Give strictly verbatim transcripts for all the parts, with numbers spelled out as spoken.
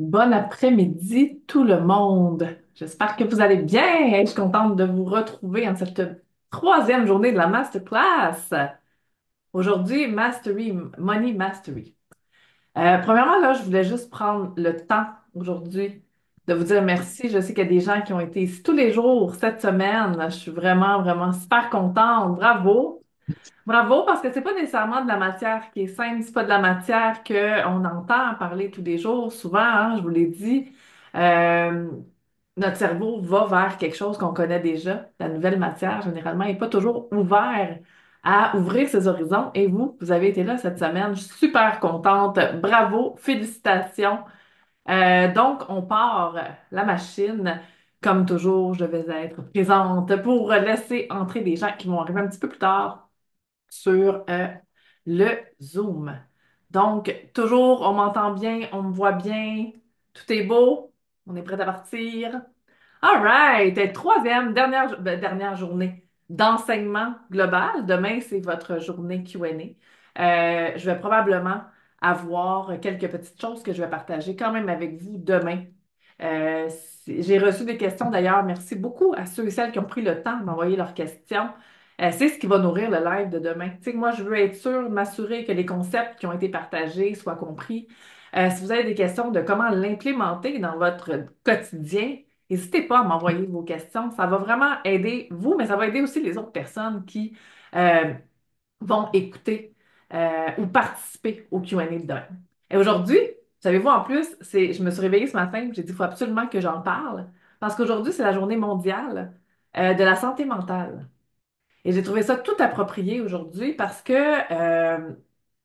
Bon après-midi tout le monde. J'espère que vous allez bien. Hey, je suis contente de vous retrouver en cette troisième journée de la Masterclass. Aujourd'hui, Mastery, Money Mastery. Euh, premièrement, là, je voulais juste prendre le temps aujourd'hui de vous dire merci. Je sais qu'il y a des gens qui ont été ici tous les jours cette semaine. Je suis vraiment, vraiment super contente. Bravo! Bravo, parce que c'est pas nécessairement de la matière qui est simple, c'est pas de la matière qu'on entend parler tous les jours. Souvent, hein, je vous l'ai dit, euh, notre cerveau va vers quelque chose qu'on connaît déjà. La nouvelle matière, généralement, n'est pas toujours ouverte à ouvrir ses horizons. Et vous, vous avez été là cette semaine. Je suis super contente. Bravo, félicitations. Euh, donc, on part la machine. Comme toujours, je vais être présente pour laisser entrer des gens qui vont arriver un petit peu plus tard sur euh, le Zoom. Donc, toujours, on m'entend bien, on me voit bien, tout est beau, on est prêt à partir. All right! Troisième, dernière, ben, dernière journée d'enseignement global. Demain, c'est votre journée Q and A. Euh, je vais probablement avoir quelques petites choses que je vais partager quand même avec vous demain. Euh, j'ai reçu des questions d'ailleurs. Merci beaucoup à ceux et celles qui ont pris le temps de m'envoyer leurs questions. Euh, c'est ce qui va nourrir le live de demain. Tu sais, moi, je veux être sûre, m'assurer que les concepts qui ont été partagés soient compris. Euh, si vous avez des questions de comment l'implémenter dans votre quotidien, n'hésitez pas à m'envoyer vos questions. Ça va vraiment aider vous, mais ça va aider aussi les autres personnes qui euh, vont écouter euh, ou participer au Q and A de demain. Et aujourd'hui, savez-vous, en plus, c'est, je me suis réveillée ce matin, j'ai dit, il faut absolument que j'en parle, parce qu'aujourd'hui, c'est la journée mondiale euh, de la santé mentale. Et j'ai trouvé ça tout approprié aujourd'hui parce que, euh,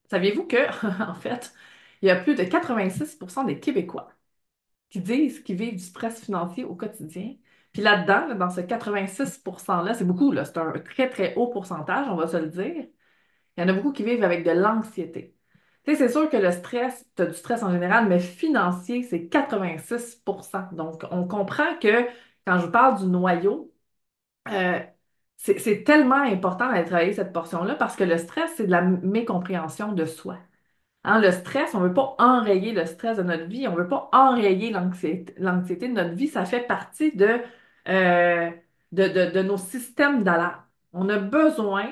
saviez-vous que, en fait, il y a plus de quatre-vingt-six pour cent des Québécois qui disent qu'ils vivent du stress financier au quotidien. Puis là-dedans, là, dans ce quatre-vingt-six pour cent-là, c'est beaucoup, là, c'est un très, très haut pourcentage, on va se le dire. Il y en a beaucoup qui vivent avec de l'anxiété. Tu sais, c'est sûr que le stress, tu as du stress en général, mais financier, c'est quatre-vingt-six pour cent. Donc, on comprend que quand je vous parle du noyau, euh, c'est, c'est tellement important d'aller travailler cette portion-là parce que le stress, c'est de la mécompréhension de soi. Hein, le stress, on ne veut pas enrayer le stress de notre vie, on ne veut pas enrayer l'anxiété, l'anxiété de notre vie. Ça fait partie de, euh, de, de, de nos systèmes d'alarme. On a besoin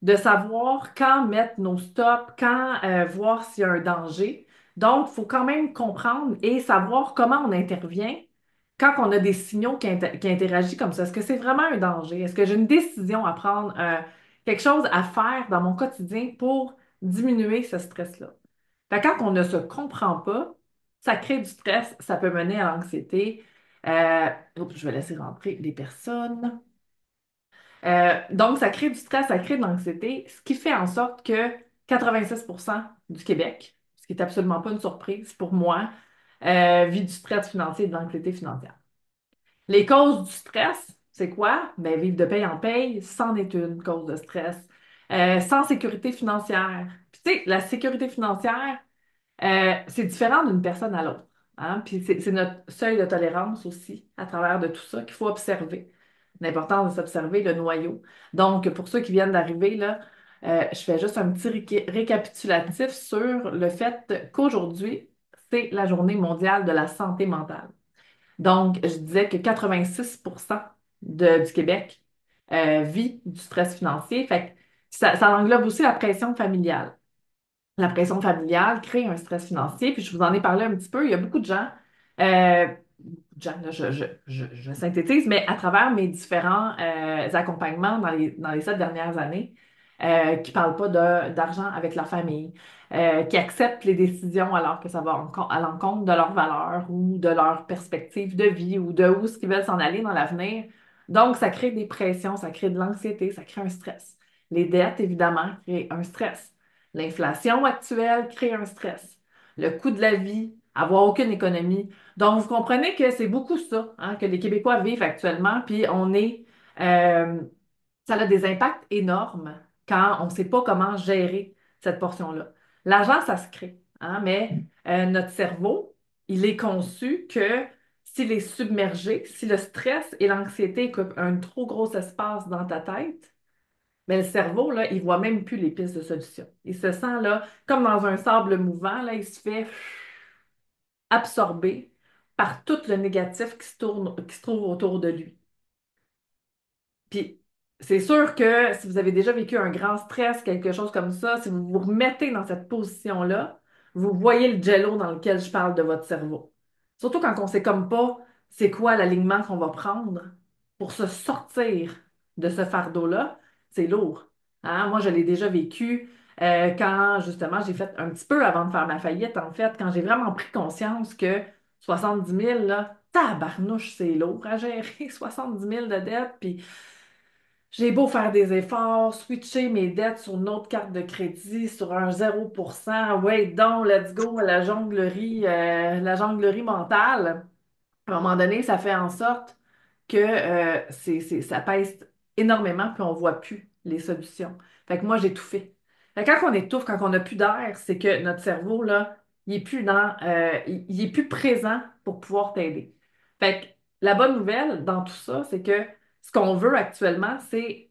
de savoir quand mettre nos stops, quand euh, voir s'il y a un danger. Donc, il faut quand même comprendre et savoir comment on intervient quand on a des signaux qui, inter- qui interagissent comme ça. Est-ce que c'est vraiment un danger? Est-ce que j'ai une décision à prendre, euh, quelque chose à faire dans mon quotidien pour diminuer ce stress-là? Fait que quand on ne se comprend pas, ça crée du stress, ça peut mener à l'anxiété. Euh, oups, je vais laisser rentrer les personnes. Euh, donc, ça crée du stress, ça crée de l'anxiété, ce qui fait en sorte que quatre-vingt-six pour cent du Québec, ce qui n'est absolument pas une surprise pour moi, euh, vit du stress financier et de l'anxiété financière. Les causes du stress, c'est quoi? Bien, vivre de paye en paye, c'en est une cause de stress. Euh, sans sécurité financière. Puis, tu sais, la sécurité financière, euh, c'est différent d'une personne à l'autre. Hein? Puis, c'est, c'est notre seuil de tolérance aussi, à travers de tout ça, qu'il faut observer. L'important de s'observer le noyau. Donc, pour ceux qui viennent d'arriver, là, euh, je fais juste un petit ré- récapitulatif sur le fait qu'aujourd'hui, c'est la journée mondiale de la santé mentale. Donc, je disais que quatre-vingt-six pour cent de, du Québec euh, vit du stress financier. Fait que ça, ça englobe aussi la pression familiale. La pression familiale crée un stress financier. Puis, je vous en ai parlé un petit peu. Il y a beaucoup de gens... Euh, Là, je, je, je, je synthétise, mais à travers mes différents euh, accompagnements dans les, dans les sept dernières années, euh, qui ne parlent pas de, d'argent avec leur famille, euh, qui acceptent les décisions alors que ça va en, à l'encontre de leurs valeurs ou de leur perspective de vie ou de où ce qu'ils veulent s'en aller dans l'avenir. Donc, ça crée des pressions, ça crée de l'anxiété, ça crée un stress. Les dettes, évidemment, créent un stress. L'inflation actuelle crée un stress. Le coût de la vie, avoir aucune économie. Donc, vous comprenez que c'est beaucoup ça hein, que les Québécois vivent actuellement, puis on est... Euh, ça a des impacts énormes quand on ne sait pas comment gérer cette portion-là. L'argent, ça se crée, hein, mais euh, notre cerveau, il est conçu que s'il est submergé, si le stress et l'anxiété occupent un trop gros espace dans ta tête, mais le cerveau, là, il ne voit même plus les pistes de solution. Il se sent là, comme dans un sable mouvant, là, il se fait... absorbé par tout le négatif qui se tourne, qui se trouve autour de lui. Puis, c'est sûr que si vous avez déjà vécu un grand stress, quelque chose comme ça, si vous vous remettez dans cette position-là, vous voyez le jello dans lequel je parle de votre cerveau. Surtout quand on ne sait comme pas c'est quoi l'alignement qu'on va prendre pour se sortir de ce fardeau-là, c'est lourd. Hein? Moi, je l'ai déjà vécu euh, quand, justement, j'ai fait un petit peu avant de faire ma faillite, en fait, quand j'ai vraiment pris conscience que soixante-dix mille, là, tabarnouche, c'est lourd à gérer, soixante-dix mille de dettes, puis... J'ai beau faire des efforts, switcher mes dettes sur une autre carte de crédit, sur un zéro pour cent, ouais, donc, let's go, la jonglerie, euh, la jonglerie mentale. À un moment donné, ça fait en sorte que euh, c'est, c'est, ça pèse énormément, puis on ne voit plus les solutions. Fait que moi, j'ai tout fait. Fait que quand on étouffe, quand on n'a plus d'air, c'est que notre cerveau, là, il n'est plus dans, euh, il, il est plus présent pour pouvoir t'aider. Fait que la bonne nouvelle dans tout ça, c'est que ce qu'on veut actuellement, c'est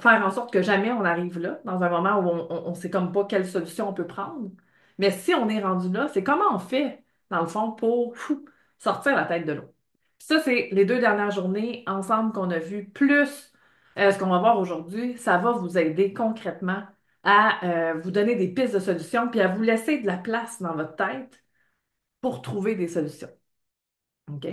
faire en sorte que jamais on arrive là, dans un moment où on ne sait comme pas quelle solution on peut prendre. Mais si on est rendu là, c'est comment on fait, dans le fond, pour fou, sortir la tête de l'eau. Puis ça, c'est les deux dernières journées ensemble qu'on a vues, plus euh, ce qu'on va voir aujourd'hui, ça va vous aider concrètement à euh, vous donner des pistes de solutions puis à vous laisser de la place dans votre tête pour trouver des solutions. OK?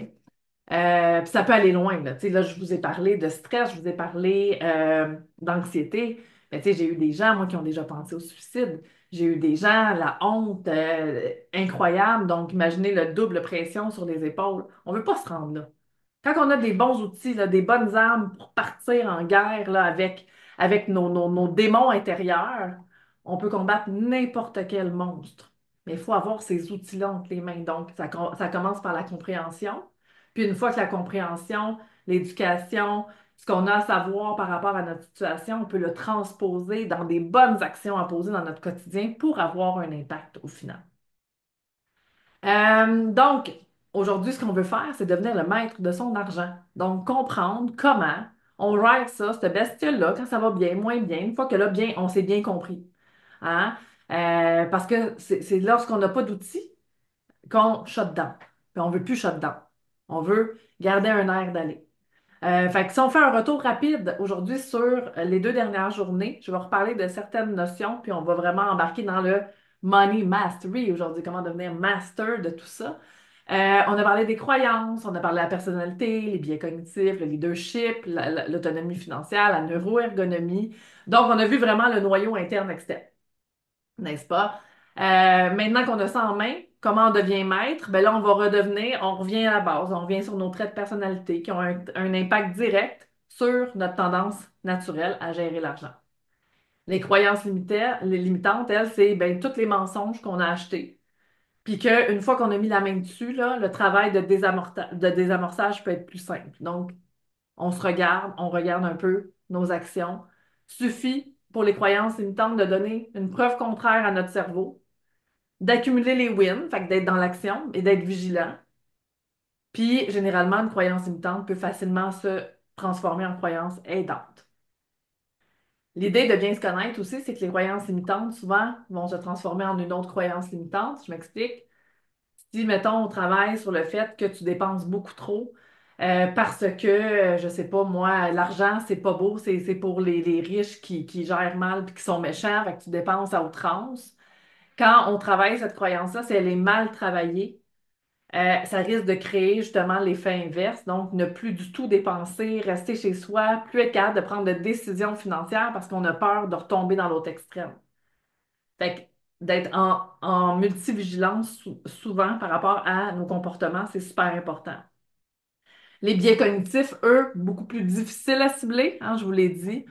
Euh, puis ça peut aller loin. Là. Là, je vous ai parlé de stress, je vous ai parlé euh, d'anxiété. Mais j'ai eu des gens, moi, qui ont déjà pensé au suicide. J'ai eu des gens, la honte euh, incroyable. Donc, imaginez le double pression sur les épaules. On ne veut pas se rendre là. Quand on a des bons outils, là, des bonnes armes pour partir en guerre là, avec, avec nos, nos, nos démons intérieurs, on peut combattre n'importe quel monstre. Mais il faut avoir ces outils-là entre les mains. Donc, ça, ça commence par la compréhension. Puis une fois que la compréhension, l'éducation, ce qu'on a à savoir par rapport à notre situation, on peut le transposer dans des bonnes actions à poser dans notre quotidien pour avoir un impact au final. Euh, donc, aujourd'hui, ce qu'on veut faire, c'est devenir le maître de son argent. Donc, comprendre comment on gère ça, cette bestiole-là, quand ça va bien, moins bien, une fois que là, bien, on s'est bien compris. Hein? Euh, parce que c'est, c'est lorsqu'on n'a pas d'outils qu'on shut down. Puis on ne veut plus shut down. On veut garder un air d'aller. Euh, fait que si on fait un retour rapide aujourd'hui sur les deux dernières journées, je vais reparler de certaines notions, puis on va vraiment embarquer dans le Money Mastery aujourd'hui, comment devenir master de tout ça. Euh, on a parlé des croyances, on a parlé de la personnalité, les biais cognitifs, le leadership, la, la, l'autonomie financière, la neuroergonomie. Donc, on a vu vraiment le noyau interne-externe, n'est-ce pas? Euh, maintenant qu'on a ça en main, comment on devient maître? Ben là, on va redevenir, on revient à la base, on revient sur nos traits de personnalité qui ont un, un impact direct sur notre tendance naturelle à gérer l'argent. Les croyances limita- les limitantes, elles, c'est ben, tous les mensonges qu'on a achetés. Puis qu'une fois qu'on a mis la main dessus, là, le travail de, désamorta- de désamorçage peut être plus simple. Donc, on se regarde, on regarde un peu nos actions. Suffit pour les croyances limitantes de donner une preuve contraire à notre cerveau, d'accumuler les wins, fait que d'être dans l'action et d'être vigilant. Puis, généralement, une croyance limitante peut facilement se transformer en croyance aidante. L'idée de bien se connaître aussi, c'est que les croyances limitantes, souvent, vont se transformer en une autre croyance limitante. Je m'explique. Si, mettons, on travaille sur le fait que tu dépenses beaucoup trop euh, parce que, je sais pas, moi, l'argent, c'est pas beau, c'est, c'est pour les, les riches qui, qui gèrent mal et qui sont méchants, fait que tu dépenses à outrance. Quand on travaille cette croyance-là, si elle est mal travaillée, euh, ça risque de créer justement l'effet inverse. Donc, ne plus du tout dépenser, rester chez soi, plus être capable de prendre de décisions financières parce qu'on a peur de retomber dans l'autre extrême. Fait que d'être en, en multivigilance sou- souvent par rapport à nos comportements, c'est super important. Les biais cognitifs, eux, beaucoup plus difficiles à cibler, hein, je vous l'ai dit.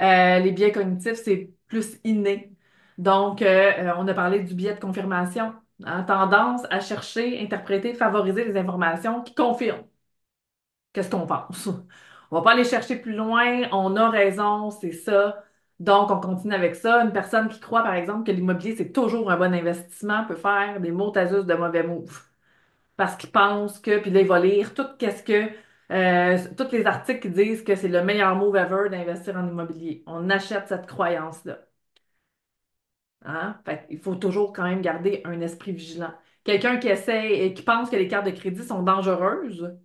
Euh, les biais cognitifs, c'est plus inné. Donc, euh, on a parlé du biais de confirmation, hein, tendance à chercher, interpréter, favoriser les informations qui confirment qu'est-ce qu'on pense. On va pas aller chercher plus loin, on a raison, c'est ça. Donc, on continue avec ça. Une personne qui croit, par exemple, que l'immobilier, c'est toujours un bon investissement, peut faire des mots tasus de mauvais moves. Parce qu'il pense que, puis là, il va lire tout qu'est-ce que, euh, tous les articles qui disent que c'est le meilleur move ever d'investir en immobilier. On achète cette croyance-là. Hein? Fait, il faut toujours quand même garder un esprit vigilant. Quelqu'un qui essaie et qui pense que les cartes de crédit sont dangereuses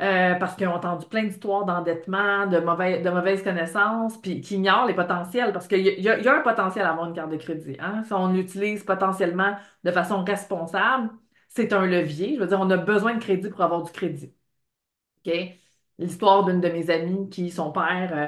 euh, parce qu'ils ont entendu plein d'histoires d'endettement, de mauvais, de mauvaises connaissances, puis qui ignorent les potentiels parce qu'il y, a- il y a il y a un potentiel à avoir une carte de crédit. Hein? Si on l'utilise potentiellement de façon responsable, c'est un levier. Je veux dire, on a besoin de crédit pour avoir du crédit. OK? L'histoire d'une de mes amies qui, son père, euh,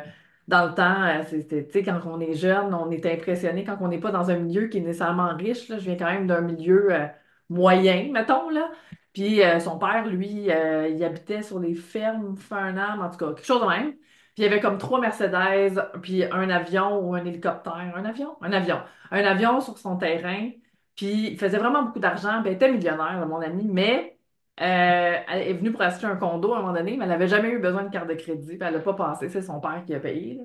dans le temps, euh, c'était, tu sais, quand on est jeune, on est impressionné quand on n'est pas dans un milieu qui est nécessairement riche, là. Je viens quand même d'un milieu euh, moyen, mettons, là. Puis euh, son père, lui, euh, il habitait sur les fermes, Farnham, en tout cas, quelque chose de même. Puis il y avait comme trois Mercedes, puis un avion ou un hélicoptère. Un avion? Un avion. Un avion sur son terrain. Puis il faisait vraiment beaucoup d'argent. Puis elle était millionnaire, là, mon ami, mais. Euh, elle est venue pour acheter un condo à un moment donné, mais elle n'avait jamais eu besoin de carte de crédit, puis elle n'a pas passé, c'est son père qui a payé, là.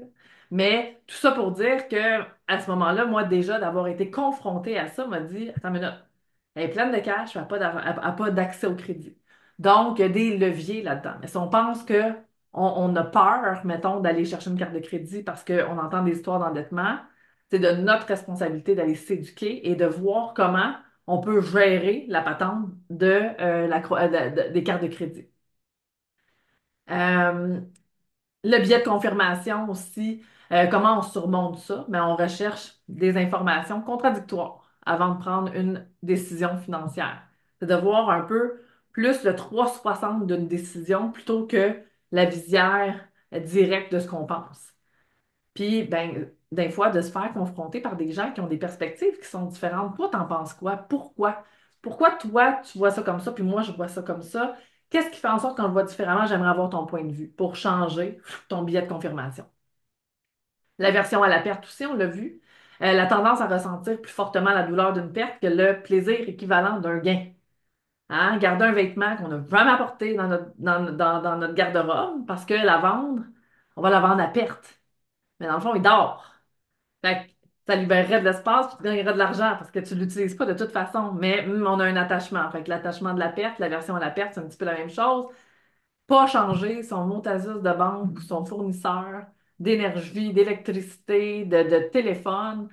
Mais tout ça pour dire que à ce moment-là, moi déjà d'avoir été confrontée à ça, m'a dit, attends une minute, elle est pleine de cash, puis elle n'a pas d'argent- elle a pas d'accès au crédit. Donc, il y a des leviers là-dedans. Mais si on pense que on, on a peur, mettons, d'aller chercher une carte de crédit parce qu'on entend des histoires d'endettement, c'est de notre responsabilité d'aller s'éduquer et de voir comment on peut gérer la patente de, euh, la, cro- euh, de- de- des cartes de crédit. Euh, Le biais de confirmation aussi, euh, comment on surmonte ça? Mais on recherche des informations contradictoires avant de prendre une décision financière. C'est de voir un peu plus le trois soixante d'une décision plutôt que la visière directe de ce qu'on pense. Puis, ben, des fois, de se faire confronter par des gens qui ont des perspectives qui sont différentes. Toi, t'en penses quoi? Pourquoi? Pourquoi toi, tu vois ça comme ça, puis moi, je vois ça comme ça? Qu'est-ce qui fait en sorte qu'on le voit différemment? J'aimerais avoir ton point de vue pour changer ton billet de confirmation. L'aversion à la perte aussi, on l'a vu. Euh, la tendance à ressentir plus fortement la douleur d'une perte que le plaisir équivalent d'un gain. Hein? Garder un vêtement qu'on a vraiment porté dans notre, dans, dans- dans notre garde-robe parce que la vendre, on va la vendre à perte. Mais dans le fond, il dort. Fait que ça libérerait de l'espace puis tu gagnerais de l'argent parce que tu l'utilises pas de toute façon. Mais hum, on a un attachement. Fait que l'attachement de la perte, l'aversion à la perte, c'est un petit peu la même chose. Pas changer son mot Asus de banque ou son fournisseur d'énergie, d'électricité, de, de téléphone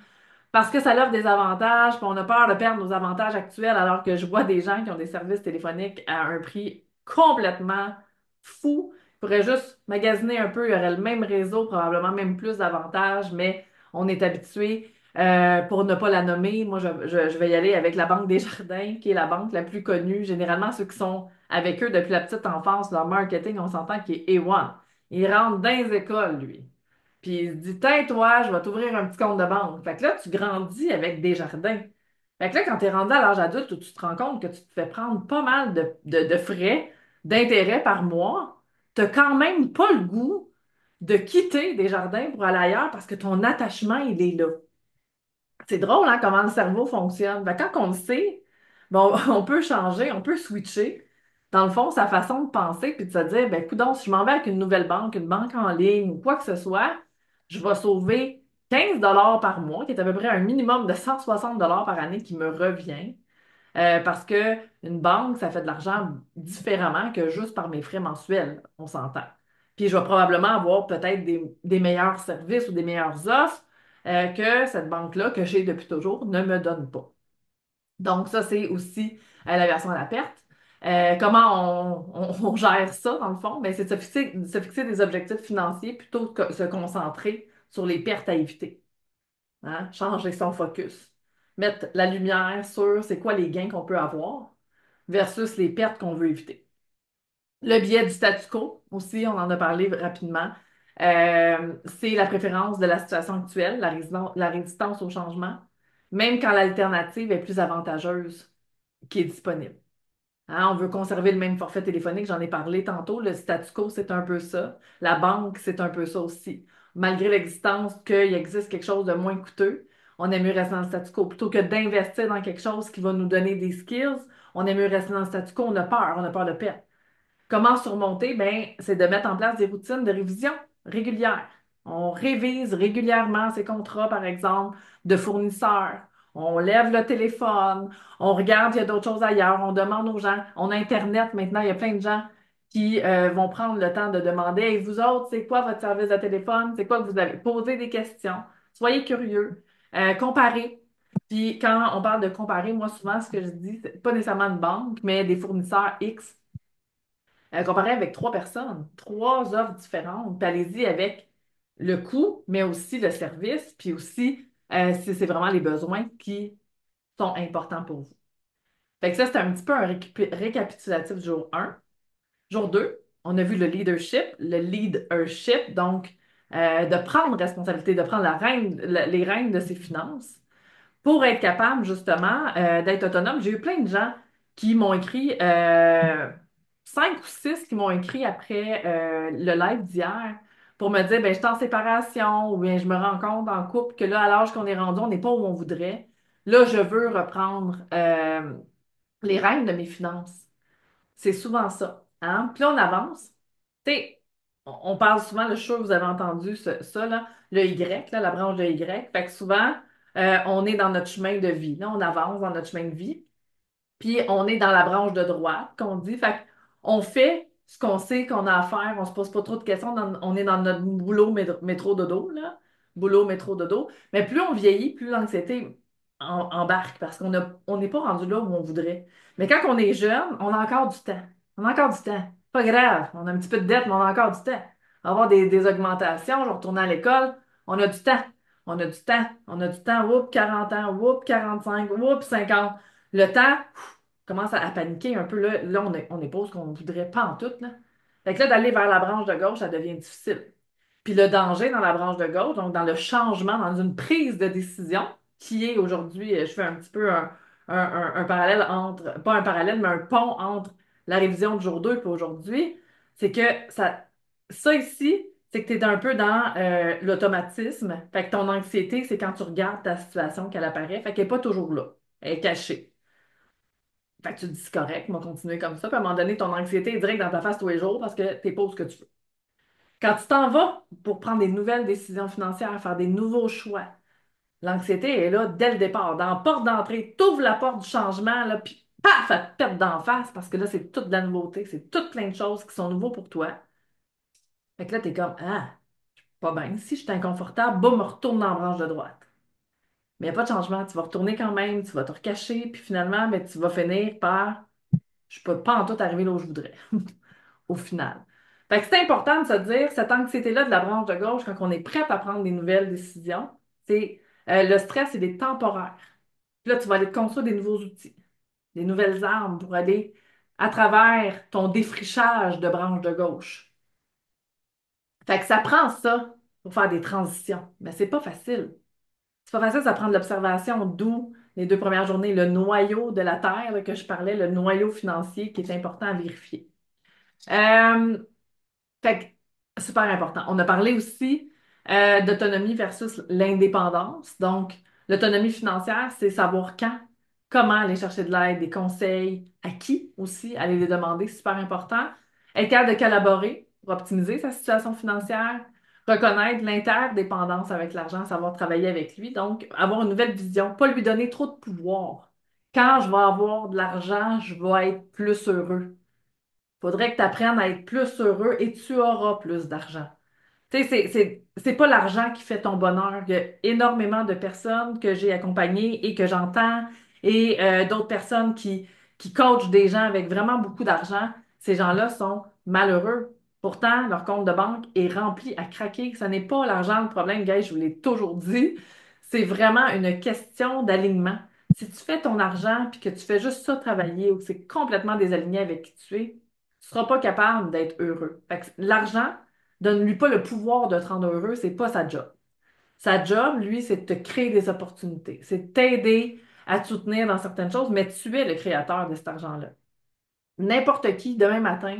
parce que ça offre des avantages, puis on a peur de perdre nos avantages actuels, alors que je vois des gens qui ont des services téléphoniques à un prix complètement fou. Ils pourraient juste magasiner un peu, il y aurait le même réseau, probablement même plus d'avantages, mais on est habitué. Euh, pour ne pas la nommer, moi, je, je- je vais y aller avec la Banque Desjardins, qui est la banque la plus connue. Généralement, ceux qui sont avec eux depuis la petite enfance, leur marketing, on s'entend qu'il est A un. Il rentre dans les écoles, lui. Puis il se dit, tiens, toi, je vais t'ouvrir un petit compte de banque. Fait que là, tu grandis avec Desjardins. Fait que là, quand tu es rendu à l'âge adulte, où tu te rends compte que tu te fais prendre pas mal de, de, de frais, d'intérêts par mois, t'as quand même pas le goût de quitter Desjardins pour aller ailleurs parce que ton attachement, il est là. C'est drôle, hein, comment le cerveau fonctionne. Fait que quand on le sait, bon, on peut changer, on peut switcher, dans le fond, sa façon de penser, puis de se dire, ben, coudonc, si je m'en vais avec une nouvelle banque, une banque en ligne ou quoi que ce soit, je vais sauver quinze dollars par mois, qui est à peu près un minimum de cent soixante dollars par année qui me revient. Euh, parce que une banque, ça fait de l'argent différemment que juste par mes frais mensuels, on s'entend. Puis je vais probablement avoir peut-être des, des meilleurs services ou des meilleures offres euh, que cette banque-là, que j'ai depuis toujours, ne me donne pas. Donc, ça, c'est aussi euh, la version à la perte. Euh, comment on, on- on gère ça, dans le fond? Ben, c'est de se fixer, de se fixer des objectifs financiers plutôt que de se concentrer sur les pertes à éviter. Hein, changer son focus. Mettre la lumière sur c'est quoi les gains qu'on peut avoir versus les pertes qu'on veut éviter. Le biais du statu quo, aussi, on en a parlé rapidement. Euh, c'est la préférence de la situation actuelle, la résistance, la résistance au changement, même quand l'alternative est plus avantageuse qui est disponible. Hein, on veut conserver le même forfait téléphonique, j'en ai parlé tantôt. Le statu quo, c'est un peu ça. La banque, c'est un peu ça aussi. Malgré l'existence qu'il existe quelque chose de moins coûteux, on aime mieux rester dans le statu quo. Plutôt que d'investir dans quelque chose qui va nous donner des skills, on aime mieux rester dans le statu quo. On a peur, on a peur de perdre. Comment surmonter? Ben, c'est de mettre en place des routines de révision régulières. On révise régulièrement ses contrats, par exemple, de fournisseurs. On lève le téléphone, on regarde, il y a d'autres choses ailleurs, on demande aux gens. On a Internet maintenant, il y a plein de gens qui euh, vont prendre le temps de demander, Hey, vous autres, c'est quoi votre service de téléphone? C'est quoi que vous avez? Posez des questions, soyez curieux, euh, comparez. Puis quand on parle de comparer, moi, souvent, ce que je dis, c'est pas nécessairement une banque, mais des fournisseurs X. Euh, comparer avec trois personnes, trois offres différentes. Puis allez-y avec le coût, mais aussi le service, puis aussi euh, si c'est vraiment les besoins qui sont importants pour vous. Fait que ça, c'est un petit peu un récap- récapitulatif du jour un. Jour deux, on a vu le leadership, le leadership, donc euh, de prendre responsabilité, de prendre la reine, la- les rênes de ses finances pour être capable justement euh, d'être autonome. J'ai eu plein de gens qui m'ont écrit, euh, cinq ou six qui m'ont écrit après euh, le live d'hier pour me dire, ben, je suis en séparation ou bien je me rends compte en couple que là, à l'âge qu'on est rendu, on n'est pas où on voudrait. Là, je veux reprendre euh, les rênes de mes finances. C'est souvent ça. Hein? Puis là, on avance. Tu sais, on on parle souvent, là, je suis sûre que vous avez entendu ce- ça, là, le Y, là, la branche de Y. Fait que souvent, euh, on est dans notre chemin de vie. Là, on avance dans notre chemin de vie. Puis on est dans la branche de droite, qu'on dit. Fait qu'on fait ce qu'on sait qu'on a à faire. On se pose pas trop de questions. Dans- on est dans notre boulot, métro, métro dodo, là. Boulot, métro dodo. Mais plus on vieillit, plus l'anxiété en- embarque parce qu'on a- on n'est pas rendu là où on voudrait. Mais quand on est jeune, on a encore du temps. On a encore du temps. Pas grave. On a un petit peu de dette, mais on a encore du temps. On va avoir des, des augmentations, je vais retourner à l'école. On a du temps. On a du temps. On a du temps. Oups, quarante ans. Oups, quarante-cinq. Oups, cinquante. Le temps commence à, à paniquer un peu. Là, là on est, on est pas où ce qu'on voudrait pas en tout. Là. Fait que là, d'aller vers la branche de gauche, ça devient difficile. Puis le danger dans la branche de gauche, donc dans le changement, dans une prise de décision, qui est aujourd'hui, euh, je fais un petit peu un, un- un- un parallèle entre, pas un parallèle, mais un pont entre la révision du jour deux et aujourd'hui, c'est que ça, ça ici, c'est que tu es un peu dans euh, l'automatisme. Fait que ton anxiété, c'est quand tu regardes ta situation qu'elle apparaît, fait qu'elle n'est pas toujours là, elle est cachée. Fait que tu te dis, c'est correct, on va continuer comme ça. Puis à un moment donné, ton anxiété est direct dans ta face tous les jours parce que t'es pas où ce que tu veux. Quand tu t'en vas pour prendre des nouvelles décisions financières, faire des nouveaux choix, l'anxiété est là dès le départ. Dans la porte d'entrée, t'ouvres la porte du changement, là, puis paf, elle te pète d'en face parce que là, c'est toute de la nouveauté, c'est toutes plein de choses qui sont nouveaux pour toi. Fait que là, t'es comme, ah, pas bien. Si je suis inconfortable, boum, retourne dans la branche de droite. Mais il n'y a pas de changement. Tu vas retourner quand même, tu vas te recacher, puis finalement, ben, tu vas finir par je peux pas en tout arriver là où je voudrais, au final. Fait que c'est important de se dire, cette anxiété-là de la branche de gauche, quand on est prête à prendre des nouvelles décisions, c'est euh, le stress, il est temporaire. Puis là, tu vas aller te construire des nouveaux outils, des nouvelles armes pour aller à travers ton défrichage de branche de gauche. Fait que ça prend ça pour faire des transitions, mais c'est pas facile. C'est pas facile, ça prend de l'observation, d'où les deux premières journées, le noyau de la Terre là, que je parlais, le noyau financier qui est important à vérifier. Euh, fait que, super important. On a parlé aussi euh, d'autonomie versus l'indépendance. Donc, l'autonomie financière, c'est savoir quand, comment aller chercher de l'aide, des conseils, à qui aussi, aller les demander, c'est super important. Être capable de collaborer pour optimiser sa situation financière, reconnaître l'interdépendance avec l'argent, savoir travailler avec lui. Donc, avoir une nouvelle vision, pas lui donner trop de pouvoir. Quand je vais avoir de l'argent, je vais être plus heureux faudrait que tu apprennes à être plus heureux et tu auras plus d'argent. Tu sais, c'est, c'est, c'est pas l'argent qui fait ton bonheur. Il y a énormément de personnes que j'ai accompagnées et que j'entends et euh, d'autres personnes qui, qui coachent des gens avec vraiment beaucoup d'argent. Ces gens-là sont malheureux. Pourtant, leur compte de banque est rempli à craquer. Ce n'est pas l'argent le problème, gars, je vous l'ai toujours dit. C'est vraiment une question d'alignement. Si tu fais ton argent puis que tu fais juste ça travailler ou que c'est complètement désaligné avec qui tu es, tu seras pas capable d'être heureux. Fait que l'argent, donne-lui pas le pouvoir de te rendre heureux, c'est pas sa job. Sa job, lui, c'est de te créer des opportunités, c'est de t'aider à te soutenir dans certaines choses, mais tu es le créateur de cet argent-là. N'importe qui, demain matin,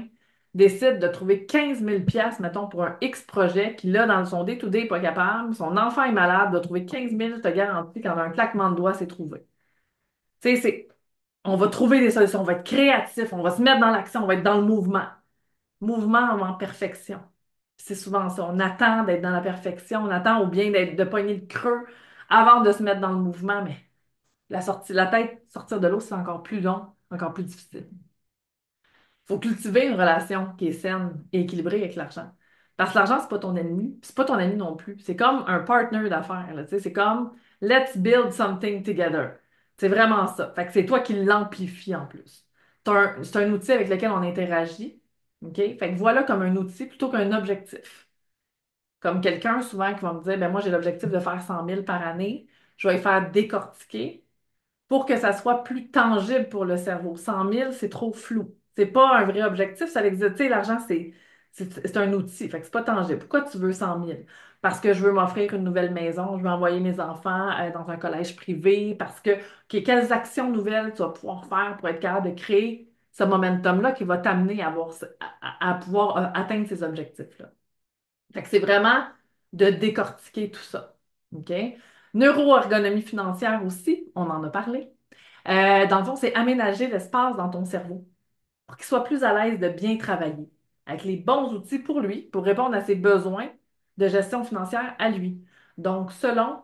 décide de trouver quinze mille pièces mettons, pour un X projet qui, là, dans son day-to-day, n'est pas capable, son enfant est malade, de trouver quinze mille, je te garantis qu'en un claquement de doigts, c'est trouvé. Tu sais, c'est, on va trouver des solutions, on va être créatif, on va se mettre dans l'action, on va être dans le mouvement mouvement en perfection. C'est souvent ça. On attend d'être dans la perfection, on attend ou bien d'être, de pogner le creux avant de se mettre dans le mouvement, mais la sortie, la tête, sortir de l'eau, c'est encore plus long, encore plus difficile. Faut cultiver une relation qui est saine et équilibrée avec l'argent. Parce que l'argent, c'est pas ton ennemi, puis c'est pas ton ami non plus. C'est comme un partner d'affaires, là, tu sais. C'est comme Let's build something together. C'est vraiment ça. Fait que c'est toi qui l'amplifie en plus. C'est un, c'est un outil avec lequel on interagit. OK? Fait que voilà comme un outil plutôt qu'un objectif. Comme quelqu'un souvent qui va me dire, ben moi j'ai l'objectif de faire cent mille par année, je vais y faire décortiquer pour que ça soit plus tangible pour le cerveau. cent mille, c'est trop flou. C'est pas un vrai objectif, ça existe. Tu sais, l'argent, c'est, c'est, c'est un outil, fait que c'est pas tangible. Pourquoi tu veux cent mille? Parce que je veux m'offrir une nouvelle maison, je veux envoyer mes enfants euh, dans un collège privé, parce que, OK, quelles actions nouvelles tu vas pouvoir faire pour être capable de créer ce momentum-là qui va t'amener à, avoir, à, à pouvoir euh, atteindre ces objectifs-là. Fait que c'est vraiment de décortiquer tout ça. OK? Neuroergonomie financière aussi, on en a parlé. Euh, dans le fond, c'est aménager l'espace dans ton cerveau pour qu'il soit plus à l'aise de bien travailler avec les bons outils pour lui, pour répondre à ses besoins de gestion financière à lui. Donc, selon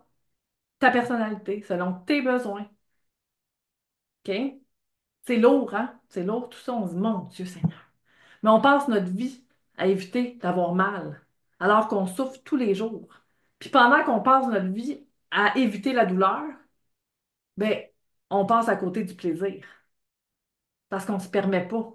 ta personnalité, selon tes besoins. OK? C'est lourd, hein? C'est lourd, tout ça. On se dit, mon Dieu Seigneur. Mais on passe notre vie à éviter d'avoir mal, alors qu'on souffre tous les jours. Puis pendant qu'on passe notre vie à éviter la douleur, ben, on passe à côté du plaisir. Parce qu'on ne se permet pas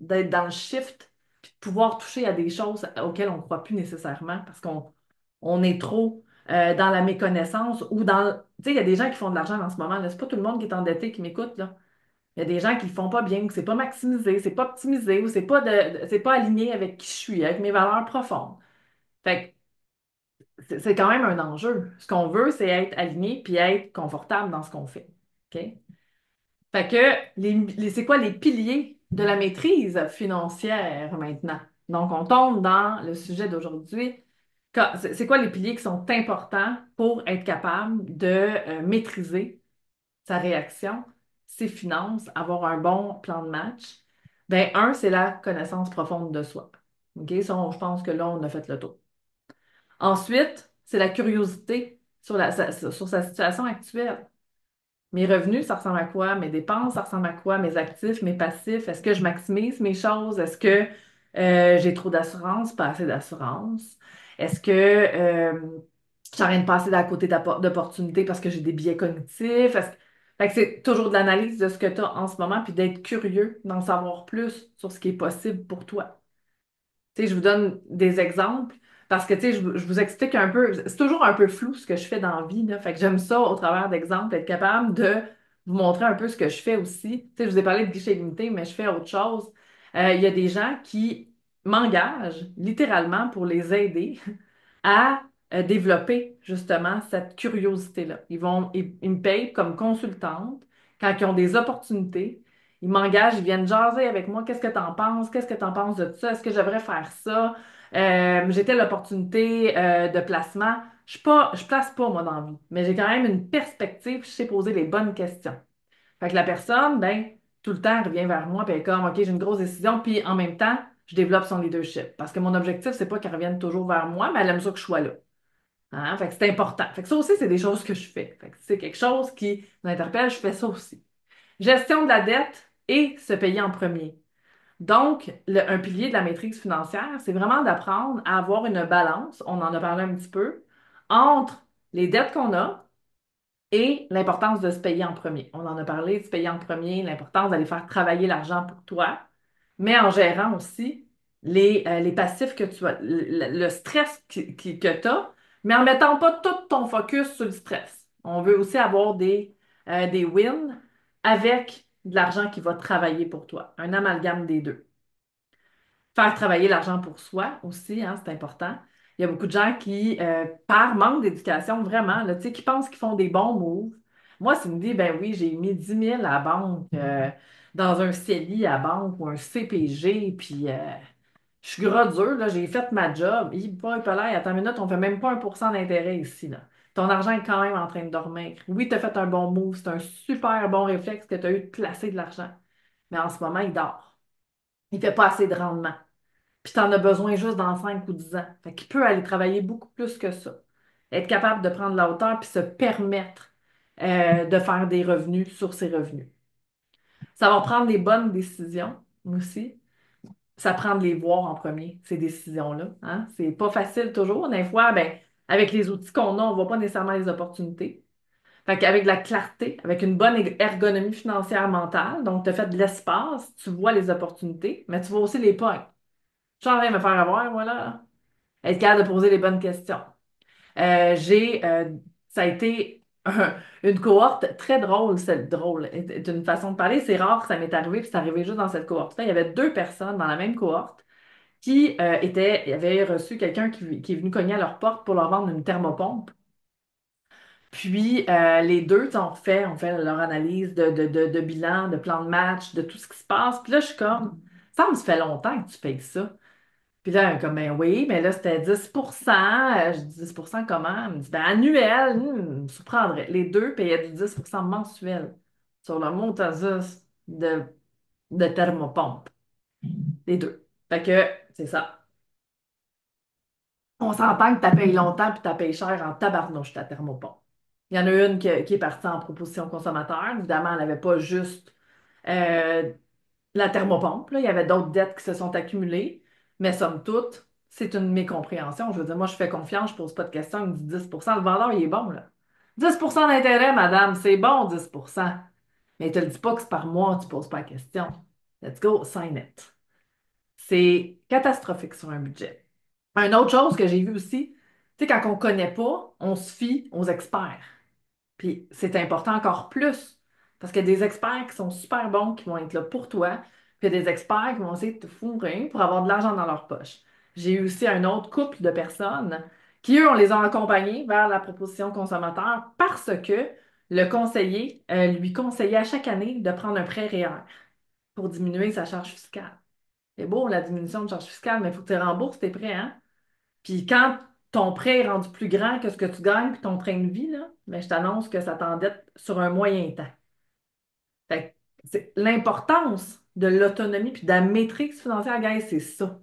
d'être dans le shift et de pouvoir toucher à des choses auxquelles on ne croit plus nécessairement parce qu'on on est trop euh, dans la méconnaissance ou dans... Tu sais, il y a des gens qui font de l'argent en ce moment. Ce n'est pas tout le monde qui est endetté qui m'écoute. Il y a des gens qui ne le font pas bien, ou que ce n'est pas maximisé, c'est pas optimisé ou c'est pas de, c'est pas aligné avec qui je suis, avec mes valeurs profondes. Fait que c'est quand même un enjeu. Ce qu'on veut, c'est être aligné puis être confortable dans ce qu'on fait. OK? Fait que les, les, c'est quoi les piliers de la maîtrise financière maintenant? Donc, on tombe dans le sujet d'aujourd'hui. C'est, c'est quoi les piliers qui sont importants pour être capable de euh, maîtriser sa réaction, ses finances, avoir un bon plan de match? Bien, un, c'est la connaissance profonde de soi. OK? Ça, on, je pense que là, on a fait le tour. Ensuite, c'est la curiosité sur, la, sa, sur sa situation actuelle. Mes revenus, ça ressemble à quoi? Mes dépenses, ça ressemble à quoi? Mes actifs, mes passifs? Est-ce que je maximise mes choses? Est-ce que euh, j'ai trop d'assurance? Pas assez d'assurance? Est-ce que euh, je suis en train de passer à côté d'opportunités parce que j'ai des biais cognitifs? Est-ce que... Fait que c'est toujours de l'analyse de ce que tu as en ce moment puis d'être curieux, d'en savoir plus sur ce qui est possible pour toi. Tu sais, je vous donne des exemples. Parce que, tu sais, je, je vous explique un peu, c'est toujours un peu flou ce que je fais dans la vie, là. Fait que j'aime ça, au travers d'exemples, être capable de vous montrer un peu ce que je fais aussi. Tu sais, je vous ai parlé de guichet limité, mais je fais autre chose. Euh, il y a des gens qui m'engagent littéralement pour les aider à euh, développer, justement, cette curiosité-là. Ils vont, ils, ils me payent comme consultante quand ils ont des opportunités. Ils m'engagent, ils viennent jaser avec moi. Qu'est-ce que t'en penses? Qu'est-ce que t'en penses de ça? Est-ce que je devrais faire ça? Euh, j'ai telle opportunité euh, de placement. Je ne place pas, moi, dans la vie, mais j'ai quand même une perspective, je sais poser les bonnes questions. Fait que la personne, ben, tout le temps, elle revient vers moi, puis elle est comme, OK, j'ai une grosse décision, puis en même temps, je développe son leadership. Parce que mon objectif, c'est pas qu'elle revienne toujours vers moi, mais elle aime ça que je sois là. Hein? Fait que c'est important. Fait que ça aussi, c'est des choses que je fais. Fait que c'est quelque chose qui m'interpelle, je fais ça aussi. Gestion de la dette et se payer en premier. Donc, le, un pilier de la maîtrise financière, c'est vraiment d'apprendre à avoir une balance, on en a parlé un petit peu, entre les dettes qu'on a et l'importance de se payer en premier. On en a parlé, de se payer en premier, l'importance d'aller faire travailler l'argent pour toi, mais en gérant aussi les, euh, les passifs que tu as, le, le stress qui, qui, que tu as, mais en mettant pas tout ton focus sur le stress. On veut aussi avoir des, euh, des wins avec de l'argent qui va travailler pour toi. Un amalgame des deux. Faire travailler l'argent pour soi aussi, hein, c'est important. Il y a beaucoup de gens qui, euh, par manque d'éducation, vraiment, là, tu sais, qui pensent qu'ils font des bons moves. Moi, si me dit, ben oui, j'ai mis dix mille à la banque, euh, dans un C E L I à la banque ou un C P G, puis euh, je suis gros dur, là, j'ai fait ma job. Il va, il peut l'air, attends une minute, on ne fait même pas un pour cent d'intérêt ici, là. Ton argent est quand même en train de dormir. Oui, tu as fait un bon move, c'est un super bon réflexe que tu as eu de placer de l'argent. Mais en ce moment, il dort. Il ne fait pas assez de rendement. Puis tu en as besoin juste dans cinq ou dix ans. Fait qu'il peut aller travailler beaucoup plus que ça. Être capable de prendre la hauteur puis se permettre euh, de faire des revenus sur ses revenus. Ça va prendre des bonnes décisions aussi. Ça prend de les voir en premier, ces décisions-là. Hein? C'est pas facile toujours. Des fois, ben, avec les outils qu'on a, on ne voit pas nécessairement les opportunités. Fait qu'avec de la clarté, avec une bonne ergonomie financière mentale, donc tu as fait de l'espace, tu vois les opportunités, mais tu vois aussi les points. Je suis en train de me faire avoir, voilà. Être capable de poser les bonnes questions. Euh, j'ai, euh, ça a été un, une cohorte très drôle, celle drôle, est une façon de parler. C'est rare que ça m'est arrivé, puis c'est arrivé juste dans cette cohorte-là. Il y avait deux personnes dans la même cohorte qui euh, étaient, avaient reçu quelqu'un qui, qui est venu cogner à leur porte pour leur vendre une thermopompe. Puis, euh, les deux, on fait, on fait leur analyse de, de, de, de bilan, de plan de match, de tout ce qui se passe. Puis là, je suis comme, ça me fait longtemps que tu payes ça. Puis là, comme, ben oui, mais là, c'était dix pour cent. Je dis dix pour cent comment? Elle me dit, ben annuel, hum, me surprendrait. Les deux payaient du dix pour cent mensuel sur le montant de, de thermopompe. Les deux. Fait que, c'est ça. On s'entend que tu la payes longtemps puis tu la payes cher en tabarnouche, ta thermopompe. Il y en a une qui, qui est partie en proposition consommateur. Évidemment, elle n'avait pas juste euh, la thermopompe, là. Il y avait d'autres dettes qui se sont accumulées. Mais somme toute, c'est une mécompréhension. Je veux dire, moi, je fais confiance, je ne pose pas de questions. Il me dit dix pour cent. Le vendeur, il est bon, là. dix pour cent d'intérêt, madame, c'est bon, dix pour cent. Mais il ne te le dit pas que c'est par mois, tu ne poses pas la question. Let's go, sign it. C'est catastrophique sur un budget. Une autre chose que j'ai vue aussi, tu sais, quand on ne connaît pas, on se fie aux experts. Puis c'est important encore plus, parce qu'il y a des experts qui sont super bons, qui vont être là pour toi, puis il y a des experts qui vont essayer de te fourrer pour avoir de l'argent dans leur poche. J'ai eu aussi un autre couple de personnes qui, eux, on les a accompagnés vers la proposition consommateur parce que le conseiller euh, lui conseillait à chaque année de prendre un prêt REER pour diminuer sa charge fiscale. C'est beau, la diminution de charge fiscale, mais il faut que tu rembourses tes prêts, hein? Puis quand ton prêt est rendu plus grand que ce que tu gagnes puis ton train de vie, là, ben je t'annonce que ça t'endette sur un moyen temps. Fait que c'est l'importance de l'autonomie puis de la maîtrise financière, guys, c'est ça.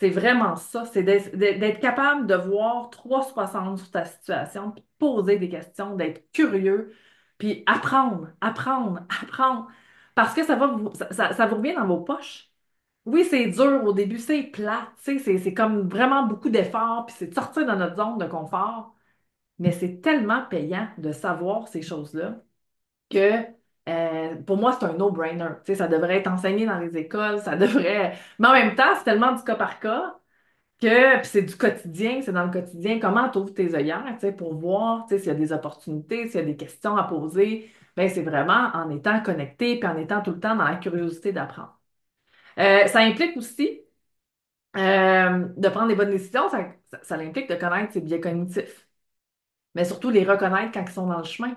C'est vraiment ça. C'est d'être capable de voir trois cent soixante sur ta situation, puis de poser des questions, d'être curieux, puis apprendre, apprendre, apprendre. Parce que ça va vous, ça, ça vous revient dans vos poches. Oui, c'est dur au début, c'est plate, tu sais, c'est, c'est comme vraiment beaucoup d'efforts, puis c'est de sortir de notre zone de confort. Mais c'est tellement payant de savoir ces choses-là que euh, pour moi, c'est un no-brainer. Tu sais, ça devrait être enseigné dans les écoles, ça devrait. Mais en même temps, c'est tellement du cas par cas que puis c'est du quotidien, c'est dans le quotidien. Comment tu ouvres tes œillères, tu sais, pour voir, tu sais, s'il y a des opportunités, s'il y a des questions à poser. Bien, c'est vraiment en étant connecté, puis en étant tout le temps dans la curiosité d'apprendre. Euh, ça implique aussi euh, de prendre les bonnes décisions, ça, ça, ça implique de connaître ses biais cognitifs, mais surtout les reconnaître quand ils sont dans le chemin.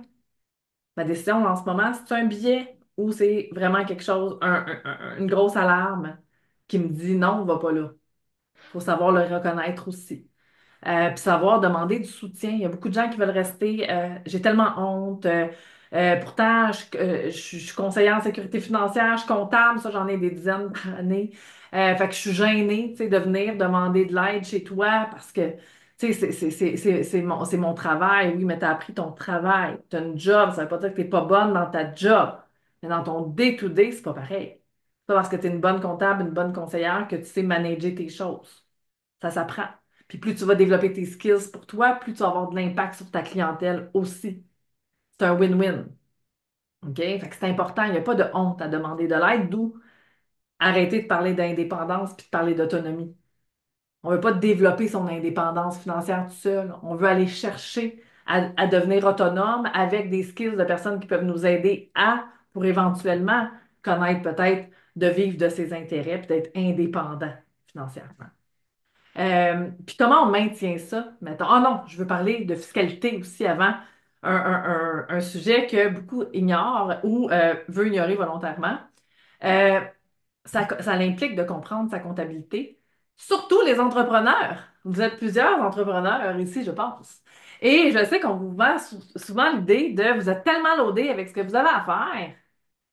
Ma décision en ce moment, c'est un biais ou c'est vraiment quelque chose, un, un, un, une grosse alarme qui me dit non, on va pas là. Il faut savoir le reconnaître aussi. Euh, puis savoir demander du soutien. Il y a beaucoup de gens qui veulent rester, euh, j'ai tellement honte. Euh, Euh, pourtant, je, euh, je, je suis conseillère en sécurité financière, je suis comptable, ça j'en ai des dizaines d'années. Euh, fait que je suis gênée, tu sais, de venir demander de l'aide chez toi parce que, tu sais, c'est, c'est, c'est, c'est, c'est mon, c'est mon travail. Oui, mais tu as appris ton travail, tu as une job, ça veut pas dire que tu n'es pas bonne dans ta job. Mais dans ton day-to-day, c'est pas pareil. C'est pas parce que tu es une bonne comptable, une bonne conseillère que tu sais manager tes choses. Ça s'apprend. Puis plus tu vas développer tes skills pour toi, plus tu vas avoir de l'impact sur ta clientèle aussi. C'est un win-win. OK? Fait que c'est important. Il n'y a pas de honte à demander de l'aide, d'où arrêter de parler d'indépendance puis de parler d'autonomie. On ne veut pas développer son indépendance financière tout seul. On veut aller chercher à, à devenir autonome avec des skills de personnes qui peuvent nous aider à, pour éventuellement connaître peut-être de vivre de ses intérêts puis d'être indépendant financièrement. Euh, puis comment on maintient ça? Maintenant, oh non, je veux parler de fiscalité aussi avant. Un, un, un, un sujet que beaucoup ignorent ou euh, veut ignorer volontairement. Euh, ça, ça l'implique de comprendre sa comptabilité. Surtout les entrepreneurs. Vous êtes plusieurs entrepreneurs ici, je pense. Et je sais qu'on vous vend sou- souvent l'idée de vous êtes tellement loadé avec ce que vous avez à faire.